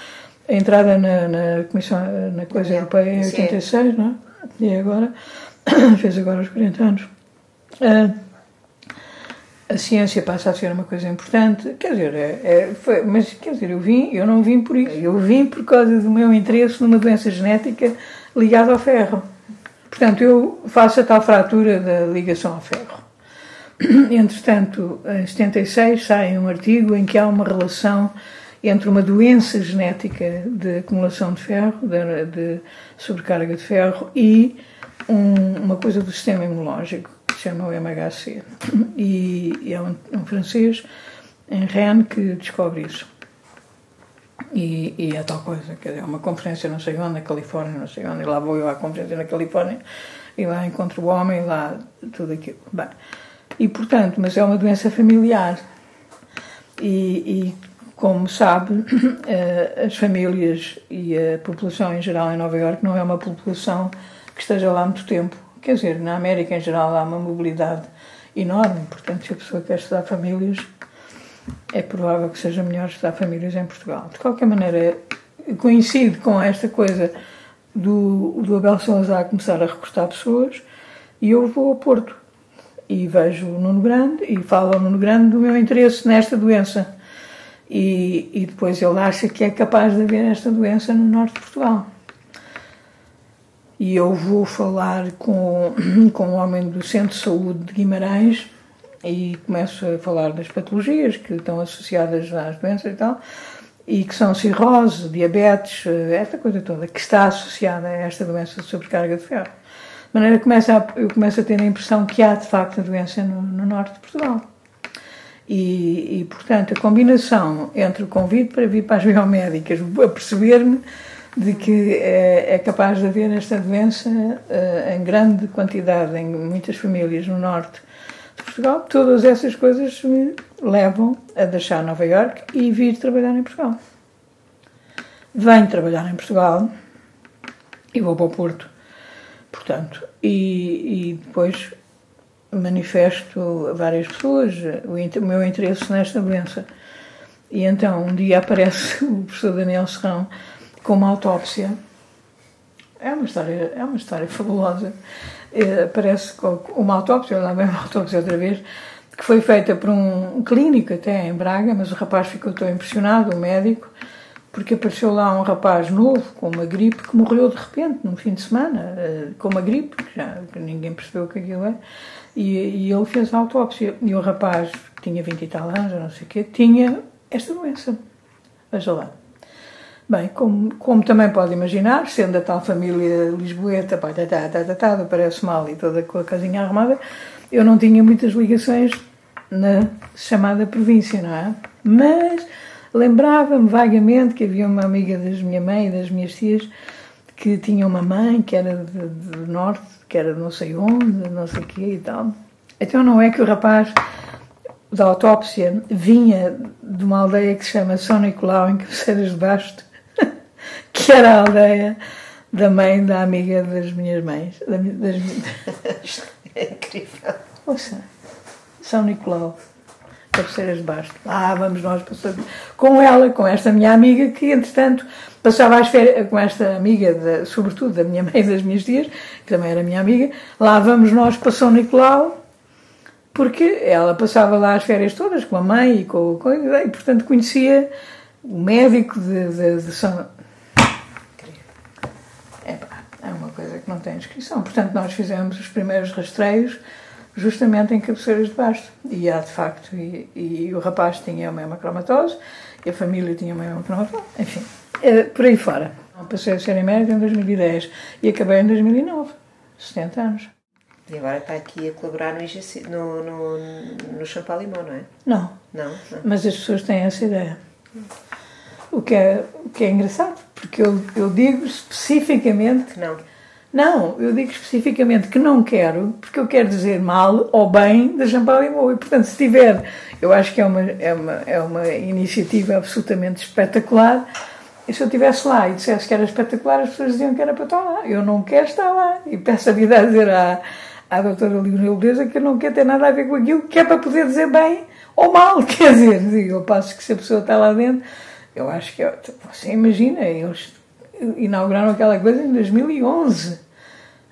A entrada na, na Comissão, na Coisa Europeia em oitenta e seis, não é? E agora, fez agora os quarenta anos. A, a ciência passa a ser uma coisa importante, quer dizer, é, é, foi, mas quer dizer, eu vim, eu não vim por isso, eu vim por causa do meu interesse numa doença genética ligada ao ferro. Portanto, eu faço a tal fratura da ligação ao ferro. Entretanto, em setenta e seis sai um artigo em que há uma relação entre uma doença genética de acumulação de ferro, de, de sobrecarga de ferro, e um, uma coisa do sistema imunológico, que se chama o M H C. E, e é um, um francês, em Rennes, que descobre isso. E, e é tal coisa, quer dizer, uma conferência não sei onde, na Califórnia, não sei onde, e lá vou eu à conferência na Califórnia, e lá encontro o homem, e lá tudo aquilo. Bem, e portanto, mas é uma doença familiar. E... e como sabe, as famílias e a população em geral em Nova Iorque não é uma população que esteja lá há muito tempo. Quer dizer, na América em geral há uma mobilidade enorme, portanto, se a pessoa quer estudar famílias, é provável que seja melhor estudar famílias em Portugal. De qualquer maneira, coincide com esta coisa do, do Abel Salazar começar a recrutar pessoas, e eu vou ao Porto e vejo o Nuno Grande e falo ao Nuno Grande do meu interesse nesta doença. E, e depois ele acha que é capaz de haver esta doença no norte de Portugal. E eu vou falar com, com um homem do Centro de Saúde de Guimarães e começo a falar das patologias que estão associadas às doenças e tal, e que são cirrose, diabetes, esta coisa toda, que está associada a esta doença de sobrecarga de ferro. De maneira que começo a, eu começo a ter a impressão que há, de facto, a doença no, no norte de Portugal. E, e, portanto, a combinação entre o convite para vir para as biomédicas, a perceber-me de que é, é capaz de haver esta doença uh, em grande quantidade, em muitas famílias no norte de Portugal, todas essas coisas me levam a deixar Nova Iorque e vir trabalhar em Portugal. Venho trabalhar em Portugal e vou para o Porto, portanto, e, e depois... manifesto a várias pessoas o meu interesse nesta doença. E então, um dia aparece o professor Daniel Serrão com uma autópsia. É uma história, é uma história fabulosa. É, aparece com uma autópsia, lá vem uma autópsia outra vez, que foi feita por um clínico até em Braga, mas o rapaz ficou tão impressionado, o médico, porque apareceu lá um rapaz novo, com uma gripe, que morreu de repente, num fim de semana, com uma gripe, que, já, que ninguém percebeu o que aquilo é. E, e ele fez a autópsia, e o rapaz, que tinha vinte e tal anos, não sei o quê, tinha esta doença. Veja lá. Bem, como, como também pode imaginar, sendo a tal família lisboeta, pá, tá, tá, tá, tá, tá, parece mal, e toda com a casinha arrumada, eu não tinha muitas ligações na chamada província, não é? Mas lembrava-me vagamente que havia uma amiga da minha mãe e das minhas tias que tinha uma mãe que era do norte, que era de não sei onde, não sei o quê e tal. Então não é que o rapaz da autópsia vinha de uma aldeia que se chama São Nicolau, em Cabeceiras de Basto, que era a aldeia da mãe da amiga das minhas mães. Das... Isto é incrível. Ouça, São Nicolau. Cabeceiras de Basto. Lá vamos nós passando com ela, com esta minha amiga, que entretanto passava as férias, com esta amiga, de, sobretudo da minha mãe e das minhas tias, que também era minha amiga. Lá vamos nós para São Nicolau, porque ela passava lá as férias todas com a mãe e com, com e portanto conhecia o médico de, de, de São... Epá, é uma coisa que não tem inscrição. Portanto, nós fizemos os primeiros rastreios justamente em Cabeceiras de Basto. E há, de facto, e, e o rapaz tinha uma hemacromatose, e a família tinha uma hemacromatose, enfim, é, por aí fora. Passei a ser em médica em dois mil e dez e acabei em dois mil e nove, setenta anos. E agora está aqui a colaborar no, no, no, no Champalimau, não é? Não. Não? Não. Mas as pessoas têm essa ideia. O que é, o que é engraçado, porque eu, eu digo especificamente... Que não. Não, eu digo especificamente que não quero, porque eu quero dizer mal ou bem da Champalimau. E, portanto, se tiver... Eu acho que é uma, é uma, é uma iniciativa absolutamente espetacular. E se eu estivesse lá e dissesse que era espetacular, as pessoas diziam que era para estar lá. Eu não quero estar lá. E peço a vida a dizer à, à doutora Leonor Beleza que eu não quero ter nada a ver com aquilo, que é para poder dizer bem ou mal. Quer dizer, eu passo que se a pessoa está lá dentro... Eu acho que... Eu, você imagina, eles inauguraram aquela coisa em dois mil e onze.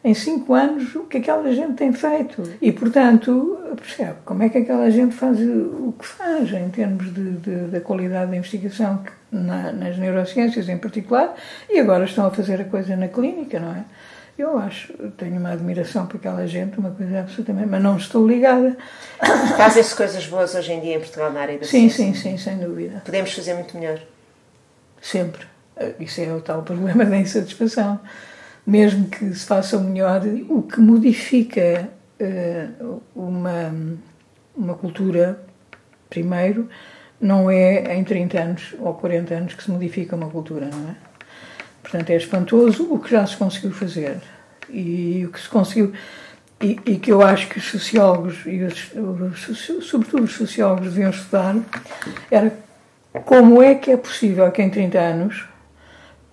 Em cinco anos, o que aquela gente tem feito? E, portanto, percebe, como é que aquela gente faz o que faz em termos de, de, da qualidade da investigação na, nas neurociências em particular, e agora estão a fazer a coisa na clínica, não é? Eu acho, tenho uma admiração por aquela gente, uma coisa absolutamente... Mas não estou ligada. Fazem-se coisas boas hoje em dia em Portugal na área da ciência? Sim, sim, sim, sem dúvida. Podemos fazer muito melhor? Sempre. Isso é o tal problema da insatisfação. Mesmo que se faça melhor, o que modifica uh, uma, uma cultura, primeiro, não é em trinta anos ou quarenta anos que se modifica uma cultura, não é? Portanto, é espantoso o que já se conseguiu fazer. E o que se conseguiu... E, e que eu acho que os sociólogos, e os, os, sobretudo os sociólogos, deviam estudar, era como é que é possível que em trinta anos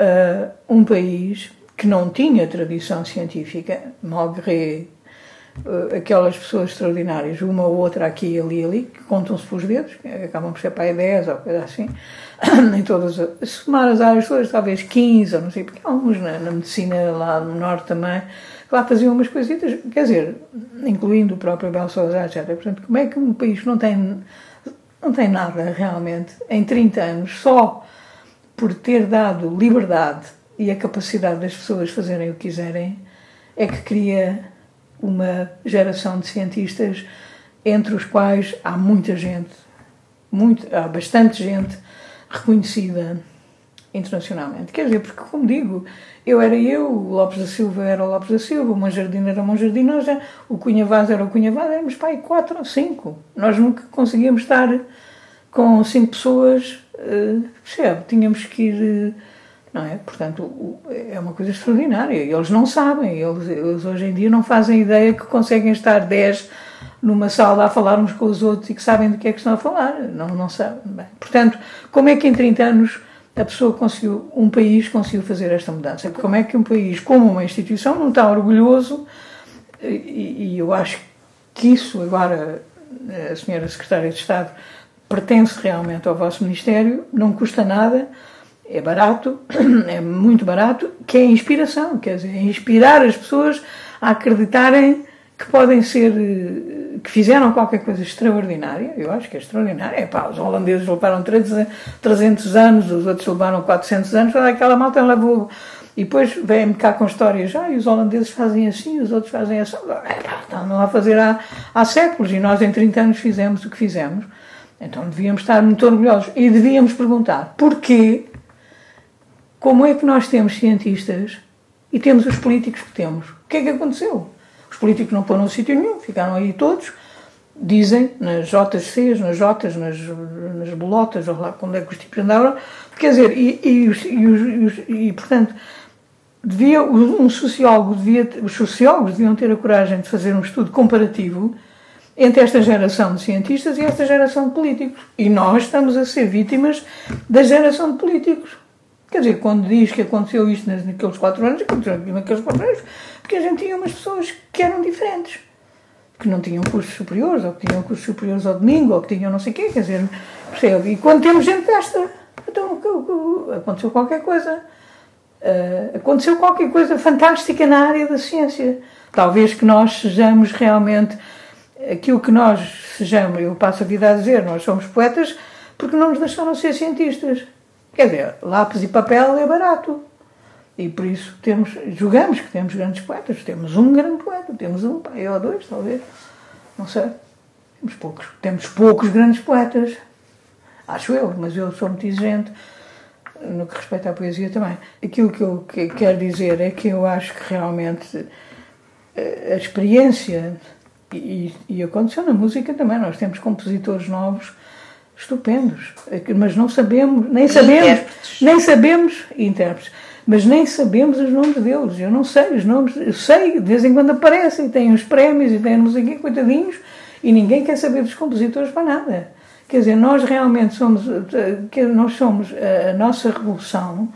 uh, um país... que não tinha tradição científica, malgré uh, aquelas pessoas extraordinárias, uma ou outra aqui, ali e ali, que contam-se pelos dedos, que acabam por ser para aí dez ou coisa assim, em todas as... Se somar as áreas todas, talvez quinze, ou não sei, porque há uns na, na medicina lá no norte também, que lá faziam umas coisitas, quer dizer, incluindo o próprio Belsozar, etcétera. Portanto, como é que um país que não tem, não tem nada realmente, em trinta anos, só por ter dado liberdade e a capacidade das pessoas fazerem o que quiserem, é que cria uma geração de cientistas, entre os quais há muita gente, muito, há bastante gente reconhecida internacionalmente. Quer dizer, porque, como digo, eu era eu, o Lopes da Silva era o Lopes da Silva, o Monjardino era o Monjardino, já, o Cunha Vaz era o Cunha Vaz, éramos pai quatro ou cinco. Nós nunca conseguíamos estar com cinco pessoas, percebe? Tínhamos que ir... Não é? Portanto, é uma coisa extraordinária. Eles não sabem, eles, eles hoje em dia não fazem ideia que conseguem estar dez numa sala a falar uns com os outros e que sabem do que é que estão a falar. Não, não sabem. Bem, portanto, como é que em trinta anos a pessoa conseguiu, um país conseguiu fazer esta mudança? Como é que um país, como uma instituição, não está orgulhoso? E, e eu acho que isso, agora, a senhora Secretária de Estado pertence realmente ao vosso Ministério, não custa nada. É barato, é muito barato, que é inspiração, quer dizer, é inspirar as pessoas a acreditarem que podem ser, que fizeram qualquer coisa extraordinária. Eu acho que é extraordinária. É pá, os holandeses levaram trezentos anos, os outros levaram quatrocentos anos, aquela malta levou. E depois vem-me cá com histórias, ah, e os holandeses fazem assim, os outros fazem assim. Estão a fazer há, há séculos, e nós em trinta anos fizemos o que fizemos. Então devíamos estar muito orgulhosos e devíamos perguntar porquê. Como é que nós temos cientistas e temos os políticos que temos? O que é que aconteceu? Os políticos não foram a sítio nenhum, ficaram aí todos, dizem, nas J Cs, nas Jotas, nas, nas bolotas, ou lá, quando é que os tipos andaram, quer dizer, e, e, os, e, os, e portanto, devia, um sociólogo, devia, os sociólogos deviam ter a coragem de fazer um estudo comparativo entre esta geração de cientistas e esta geração de políticos. E nós estamos a ser vítimas da geração de políticos. Quer dizer, quando diz que aconteceu isto naqueles quatro anos, aconteceu naqueles quatro anos, porque a gente tinha umas pessoas que eram diferentes. que não tinham cursos superiores, ou que tinham cursos superiores ao domingo, ou que tinham não sei o quê, quer dizer, percebe? E quando temos gente desta, então aconteceu qualquer coisa. Uh, aconteceu qualquer coisa fantástica na área da ciência. Talvez que nós sejamos realmente aquilo que nós sejamos, eu passo a vida a dizer, nós somos poetas porque não nos deixaram ser cientistas. Quer dizer, lápis e papel é barato. E por isso temos, julgamos que temos grandes poetas, temos um grande poeta, temos um, pai ou dois, talvez, não sei. Temos poucos, temos poucos grandes poetas, acho eu, mas eu sou muito exigente no que respeita à poesia também. Aquilo que eu que quero dizer é que eu acho que realmente a experiência, e, e aconteceu na música também, nós temos compositores novos estupendos, mas não sabemos, nem sabemos, intérpretes. nem sabemos, intérpretes, mas nem sabemos os nomes deles, eu não sei os nomes, eu sei, de vez em quando aparecem, têm os prémios e têm a musiquinha, coitadinhos, e ninguém quer saber dos compositores para nada. Quer dizer, nós realmente somos, nós somos a nossa revolução,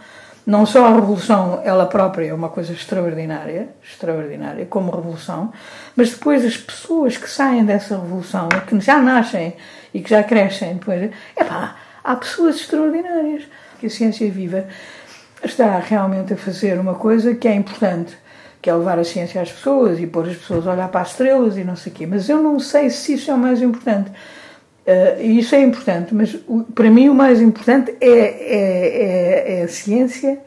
não só a revolução ela própria é uma coisa extraordinária, extraordinária como revolução, mas depois as pessoas que saem dessa revolução, que já nascem e que já crescem depois, epá, há pessoas extraordinárias. Que a ciência viva está realmente a fazer uma coisa que é importante, que é levar a ciência às pessoas e pôr as pessoas a olhar para as estrelas e não sei o quê, mas eu não sei se isso é o mais importante. Uh, isso é importante, mas o, para mim o mais importante é, é, é, é a ciência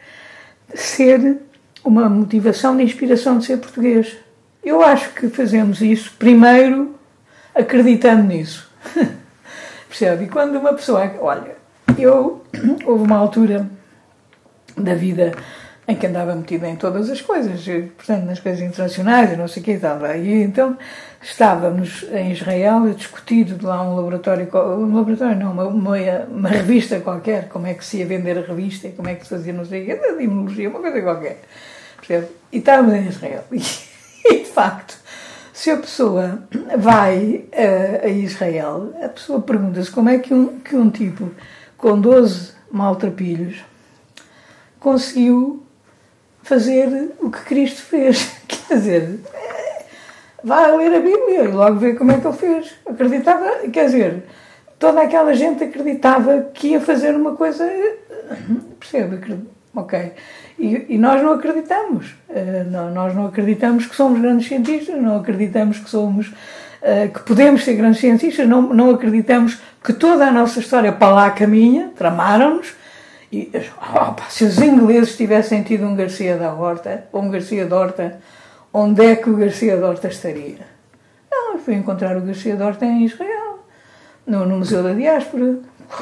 ser uma motivação de inspiração de ser português. Eu acho que fazemos isso primeiro acreditando nisso. Percebe? E quando uma pessoa... Olha, eu... Houve uma altura da vida em que andava metida em todas as coisas, portanto, nas coisas internacionais e não sei o que e tal. E então estávamos em Israel a discutir de lá um laboratório, um laboratório não, uma, uma, uma revista qualquer, como é que se ia vender a revista e como é que se fazia, não sei o que, da imunologia, uma coisa qualquer. Percebe? E estávamos em Israel. E, e, de facto, se a pessoa vai a, a Israel, a pessoa pergunta-se como é que um, que um tipo com doze maltrapilhos conseguiu fazer o que Cristo fez, quer dizer, vai ler a Bíblia e logo ver como é que ele fez, acreditava, quer dizer, toda aquela gente acreditava que ia fazer uma coisa, percebe, ok, e, e nós não acreditamos, nós não acreditamos que somos grandes cientistas, não acreditamos que somos, que podemos ser grandes cientistas, não, não acreditamos que toda a nossa história para lá caminha, tramaram-nos. E, oh, pá, se os ingleses tivessem tido um Garcia da Horta, ou um Garcia de Orta, onde é que o Garcia de Orta estaria? Não, eu fui encontrar o Garcia de Orta em Israel, no, no Museu da Diáspora,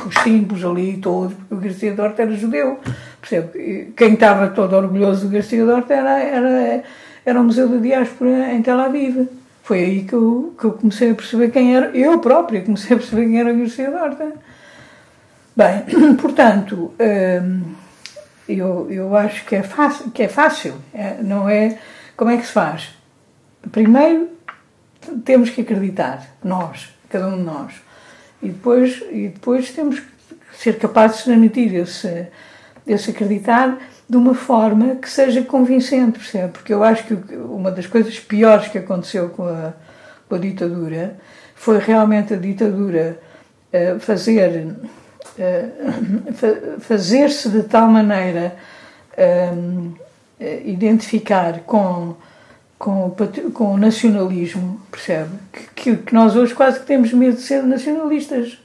os símbolos ali todos, porque o Garcia de Orta era judeu, percebe? Quem estava todo orgulhoso do Garcia de Orta era, era, era o Museu da Diáspora em Tel Aviv. Foi aí que eu, que eu comecei a perceber quem era, eu própria comecei a perceber quem era o Garcia de Orta. Bem, portanto, eu, eu acho que é fácil, que é fácil, não é? Como é que se faz? Primeiro, temos que acreditar, nós, cada um de nós. E depois, e depois temos que ser capazes de transmitir esse, esse acreditar de uma forma que seja convincente, percebe? Porque eu acho que uma das coisas piores que aconteceu com a, com a ditadura foi realmente a ditadura fazer... Uh, fazer-se de tal maneira um, identificar com, com, o, com o nacionalismo, percebe? Que, que nós hoje quase que temos medo de ser nacionalistas,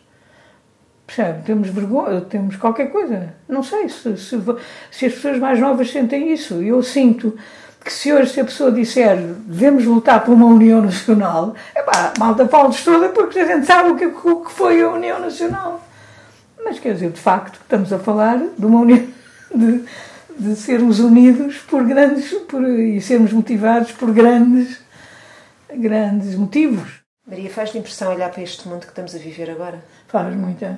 percebe? Temos vergonha, temos qualquer coisa. Não sei se, se, se as pessoas mais novas sentem isso. Eu sinto que se hoje se a pessoa disser devemos lutar por uma União Nacional, epá, malta fala-se toda porque a gente sabe o que, o que foi a União Nacional. Mas quer dizer, de facto, estamos a falar de, uma uni... de, de sermos unidos por grandes por... e sermos motivados por grandes, grandes motivos. Maria, faz-lhe impressão olhar para este mundo que estamos a viver agora? Faz muita.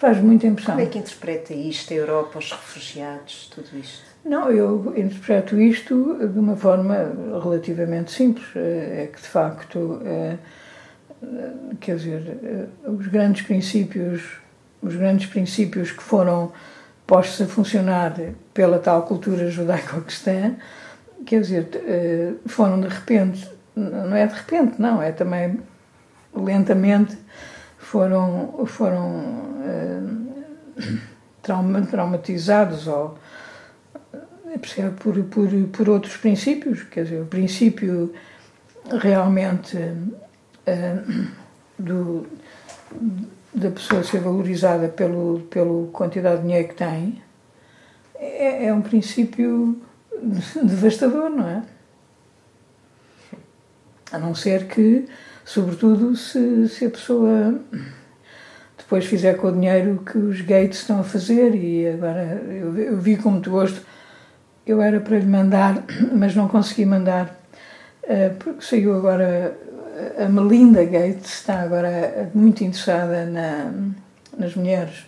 Faz muita impressão. Como é que interpreta isto, a Europa, os refugiados, tudo isto? Não, eu interpreto isto de uma forma relativamente simples. É que, de facto, é... quer dizer, os grandes princípios... os grandes princípios que foram postos a funcionar pela tal cultura judaico-cristã, quer dizer, foram de repente não é de repente, não, é também lentamente foram, foram uh, trauma, traumatizados ou por, por, por outros princípios, quer dizer, o princípio realmente uh, do, da pessoa ser valorizada pelo, pelo quantidade de dinheiro que tem é, é um princípio devastador, não é? A não ser que, sobretudo, se, se a pessoa depois fizer com o dinheiro que os Gates estão a fazer. E agora eu, eu vi com muito gosto, eu era para lhe mandar, mas não consegui mandar, porque saiu agora a Melinda Gates, está agora muito interessada na, nas mulheres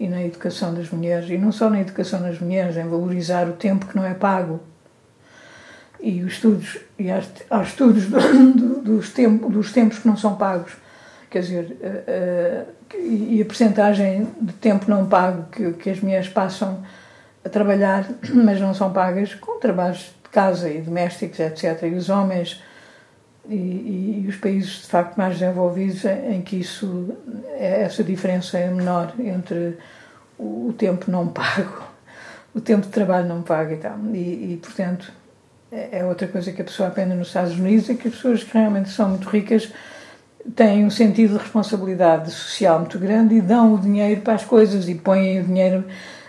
e na educação das mulheres, e não só na educação das mulheres, em valorizar o tempo que não é pago. E os estudos, e há, há estudos do, do, dos, tempo, dos tempos que não são pagos, quer dizer, a, a, e a percentagem de tempo não pago que, que as mulheres passam a trabalhar, mas não são pagas, com trabalhos de casa e domésticos, etcétera. E os homens e, e, e os países, de facto, mais desenvolvidos, em que isso, essa diferença é menor entre o tempo não pago, o tempo de trabalho não pago e tal. E, e portanto, é outra coisa que a pessoa aprende nos Estados Unidos, é que as pessoas que realmente são muito ricas têm um sentido de responsabilidade social muito grande e dão o dinheiro para as coisas e põem o dinheiro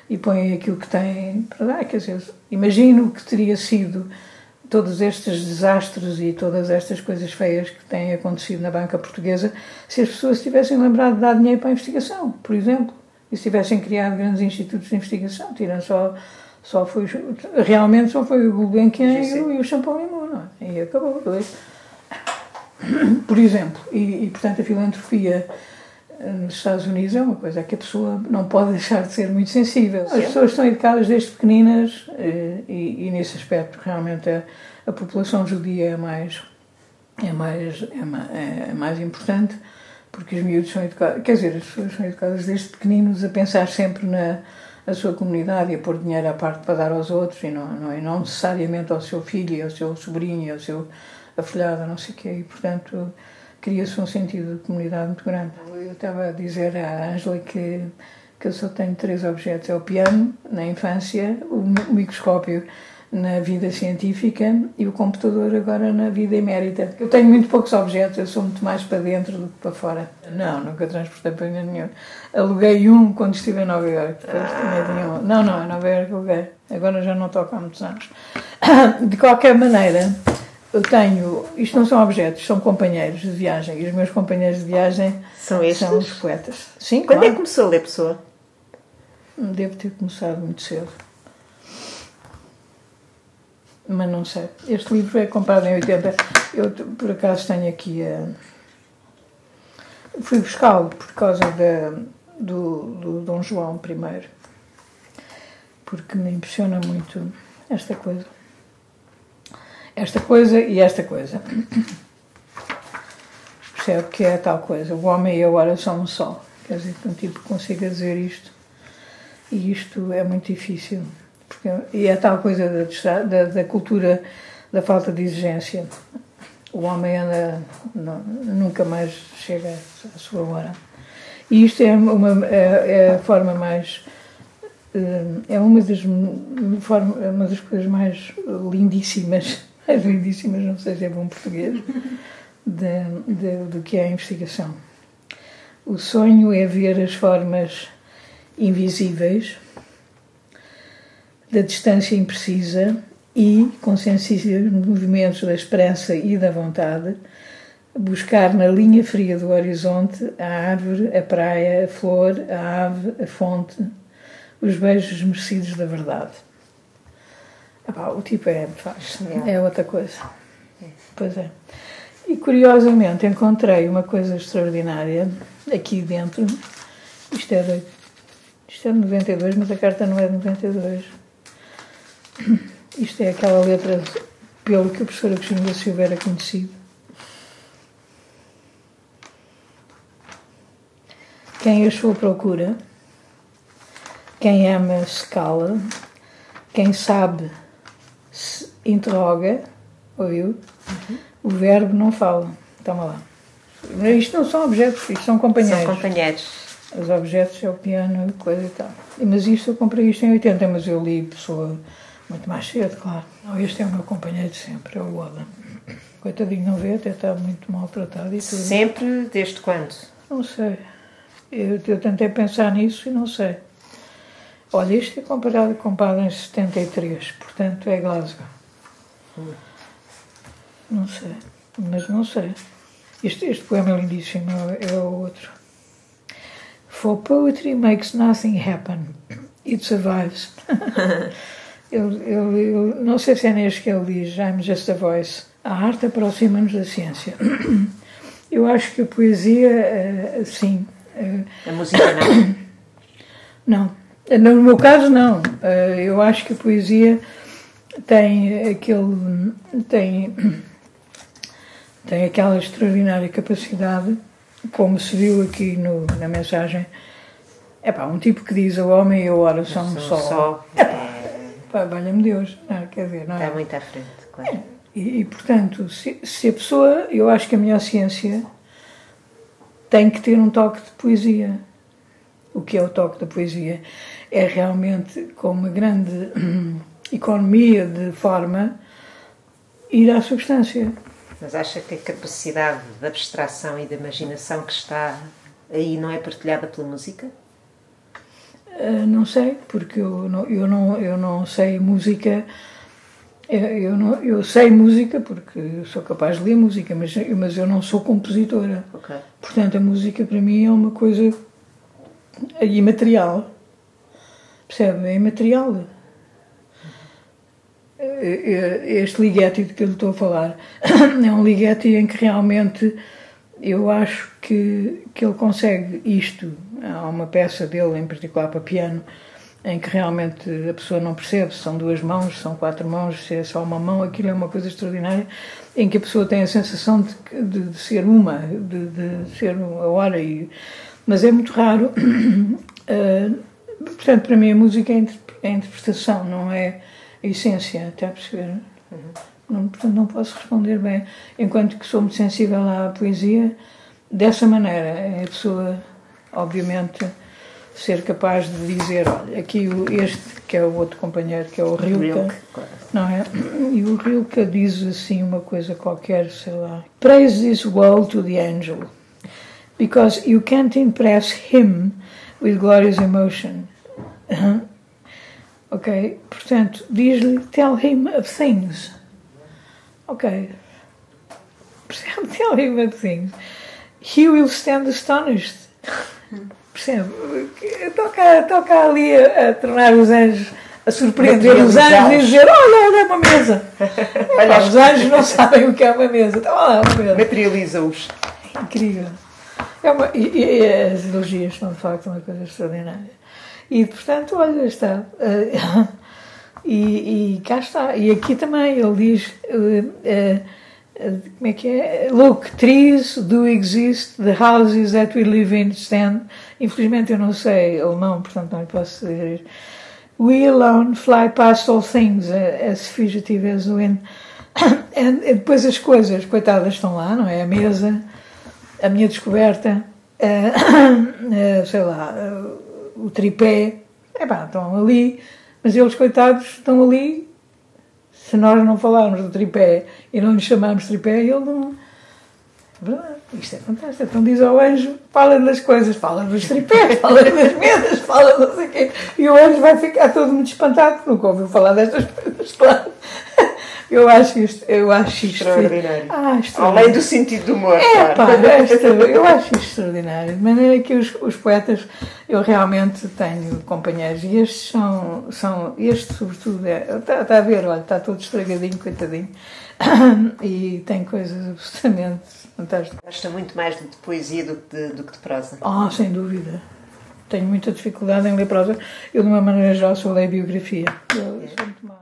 e põem aquilo que têm para dar. Quer dizer, imagino que teria sido todos estes desastres e todas estas coisas feias que têm acontecido na banca portuguesa se as pessoas tivessem lembrado de dar dinheiro para a investigação, por exemplo, e se tivessem criado grandes institutos de investigação, tirando só, só foi, realmente só foi o Gulbenkian e o, e o Champollimau, não é? E acabou, dois. Por exemplo, e, e portanto a filantropia nos Estados Unidos é uma coisa que a pessoa não pode deixar de ser muito sensível. Sim. As pessoas estão educadas desde pequeninas e, e nesse aspecto realmente a, a população judia é mais, é, mais, é, mais, é mais importante, porque os miúdos são educados, quer dizer, as pessoas são educadas desde pequeninos a pensar sempre na a sua comunidade e a pôr dinheiro à parte para dar aos outros e não, não, e não necessariamente ao seu filho, ao seu sobrinho, ao seu afilhado, não sei o quê, e portanto cria-se um sentido de comunidade muito grande. Eu estava a dizer à Ângela que, que eu só tenho três objetos: é o piano, na infância, o microscópio na vida científica e o computador agora na vida emérita. Eu tenho muito poucos objetos, eu sou muito mais para dentro do que para fora. Não, nunca transportei para nenhum. Aluguei um quando estive em Nova Iorque. Ah. Não, não, em Nova Iorque aluguei. Agora já não toco há muitos anos. De qualquer maneira, eu tenho, isto não são objetos, são companheiros de viagem. E os meus companheiros de viagem são, estes? São os poetas. Sim, quando claro. É que começou a ler Pessoa? Devo ter começado muito cedo. Mas não sei. Este livro é comprado em oitenta. Eu, por acaso, tenho aqui a... Fui buscá-lo por causa da, do, do Dom João I. Porque me impressiona muito esta coisa. Esta coisa e esta coisa. Percebe que é tal coisa. O homem e a hora são um só. Quer dizer, que um tipo consiga dizer isto. E isto é muito difícil. Porque, e é tal coisa da, da, da cultura da falta de exigência. O homem anda, não, nunca mais chega à sua hora. E isto é, uma, é, é a forma mais... É uma das, forma, uma das coisas mais lindíssimas, mais lindíssimas, não sei se é bom português, de, de, do que é a investigação. O sonho é ver as formas invisíveis, da distância imprecisa e, com sensíveis movimentos da esperança e da vontade, buscar na linha fria do horizonte a árvore, a praia, a flor, a ave, a fonte, os beijos merecidos da verdade. Epá, o tipo é, faz, é outra coisa. Pois é. E, curiosamente, encontrei uma coisa extraordinária aqui dentro. Isto é de, isto é de noventa e dois, mas a carta não é de noventa e dois. Isto é aquela letra, pelo que a professora Cristina da Silva era conhecida. Quem achou procura, quem ama se cala, quem sabe se interroga, ouviu? Uhum. o verbo não fala. Toma lá. Isto não são objetos, isto são companheiros. São companheiros. Os objetos é o piano, coisa e tal. Mas isto, eu comprei isto em oitenta, mas eu li pessoa muito mais cedo, claro. Não, este é o meu companheiro de sempre, é o Oda. Coitadinho, não vê, até está muito maltratado e tudo. Sempre? Desde quando? Não sei. Eu, eu tentei pensar nisso e não sei. Olha, isto é comparado com Padre em setenta e três, portanto é Glasgow. Hum. Não sei, mas não sei. Este, este poema é lindíssimo, é o outro. For poetry makes nothing happen, it survives. ele, ele, ele, não sei se é neste que ele diz, I'm just a voice. A arte aproxima-nos da ciência. Eu acho que a poesia, sim. A música não? Não. No meu caso, não. Eu acho que a poesia tem aquele... tem... tem aquela extraordinária capacidade, como se viu aqui no, na mensagem. É pá, um tipo que diz o homem e a hora são um sol. sol. É pá, pá, valha-me Deus. Não, quer dizer, não é? Está muito à frente, claro. É. E, e, portanto, se, se a pessoa... Eu acho que a melhor ciência tem que ter um toque de poesia. O que é o toque da poesia? É realmente, com uma grande economia de forma, ir à substância. Mas acha que a capacidade de abstração e de imaginação que está aí não é partilhada pela música? Uh, não sei, porque eu não, eu não, eu não sei música. Eu, eu, não, eu sei música porque eu sou capaz de ler música, mas, mas eu não sou compositora. Okay. Portanto, a música para mim é uma coisa imaterial. Percebe? É imaterial. Este Ligeti de que eu lhe estou a falar é um Ligeti em que realmente eu acho que, que ele consegue isto. Há uma peça dele, em particular para piano, em que realmente a pessoa não percebe se são duas mãos, se são quatro mãos, se é só uma mão. Aquilo é uma coisa extraordinária, em que a pessoa tem a sensação de, de, de ser uma, de, de ser a hora. E, mas é muito raro. uh, portanto, para mim a música é a interpretação, não é a essência, até a perceber. Uhum. Não, portanto, não posso responder bem. Enquanto que sou muito sensível à poesia, dessa maneira, a pessoa, obviamente, ser capaz de dizer, olha, aqui este, que é o outro companheiro, que é o Rilke, Rilke claro. Não é? E o Rilke diz assim uma coisa qualquer, sei lá. Praise this world to the angel, because you can't impress him with glorious emotion. Ok? Portanto, diz-lhe, tell him of things. Ok? Percebe? Tell him of things. He will stand astonished. Percebe? Toca, toca ali a, a tornar os anjos, a surpreender os anjos e dizer, olha, olha, é uma mesa. Olha, os anjos não sabem o que é uma mesa. Então, olha, é uma mesa. Materializa-os. Incrível. É uma, e, e as elogias são, de facto, uma coisa extraordinária. E, portanto, olha, está. Uh, e, e cá está. E aqui também ele diz... Uh, uh, como é que é? Look, trees do exist, the houses that we live in stand. Infelizmente eu não sei alemão, portanto não lhe posso dizer isto. We alone fly past all things, as fugitive as wind. E depois as coisas, coitadas, estão lá, não é? A mesa, a minha descoberta, a, sei lá, o tripé, é pá, estão ali, mas eles, coitados, estão ali. Se nós não falarmos do tripé e não lhe chamarmos tripé, ele não... Verdade, isto é fantástico. Então diz ao anjo, fala das coisas, fala dos tripés, fala das mesas, fala não sei o quê. E o anjo vai ficar todo muito espantado, nunca ouviu falar destas coisas, claro. Eu acho isto... Eu acho isto extraordinário. Ah, extraordinário. Além do sentido do humor. É, claro. Pá, é, eu acho isto extraordinário. De maneira que os, os poetas, eu realmente tenho companheiros, e estes são... são este, sobretudo, é, está, está a ver, olha, está todo estragadinho, coitadinho. E tem coisas absolutamente fantásticas. Gosta muito mais de poesia do que de, do que de prosa? Ah, oh, sem dúvida. Tenho muita dificuldade em ler prosa. Eu, de uma maneira geral, só leio biografia. Eu, é. Sou muito má.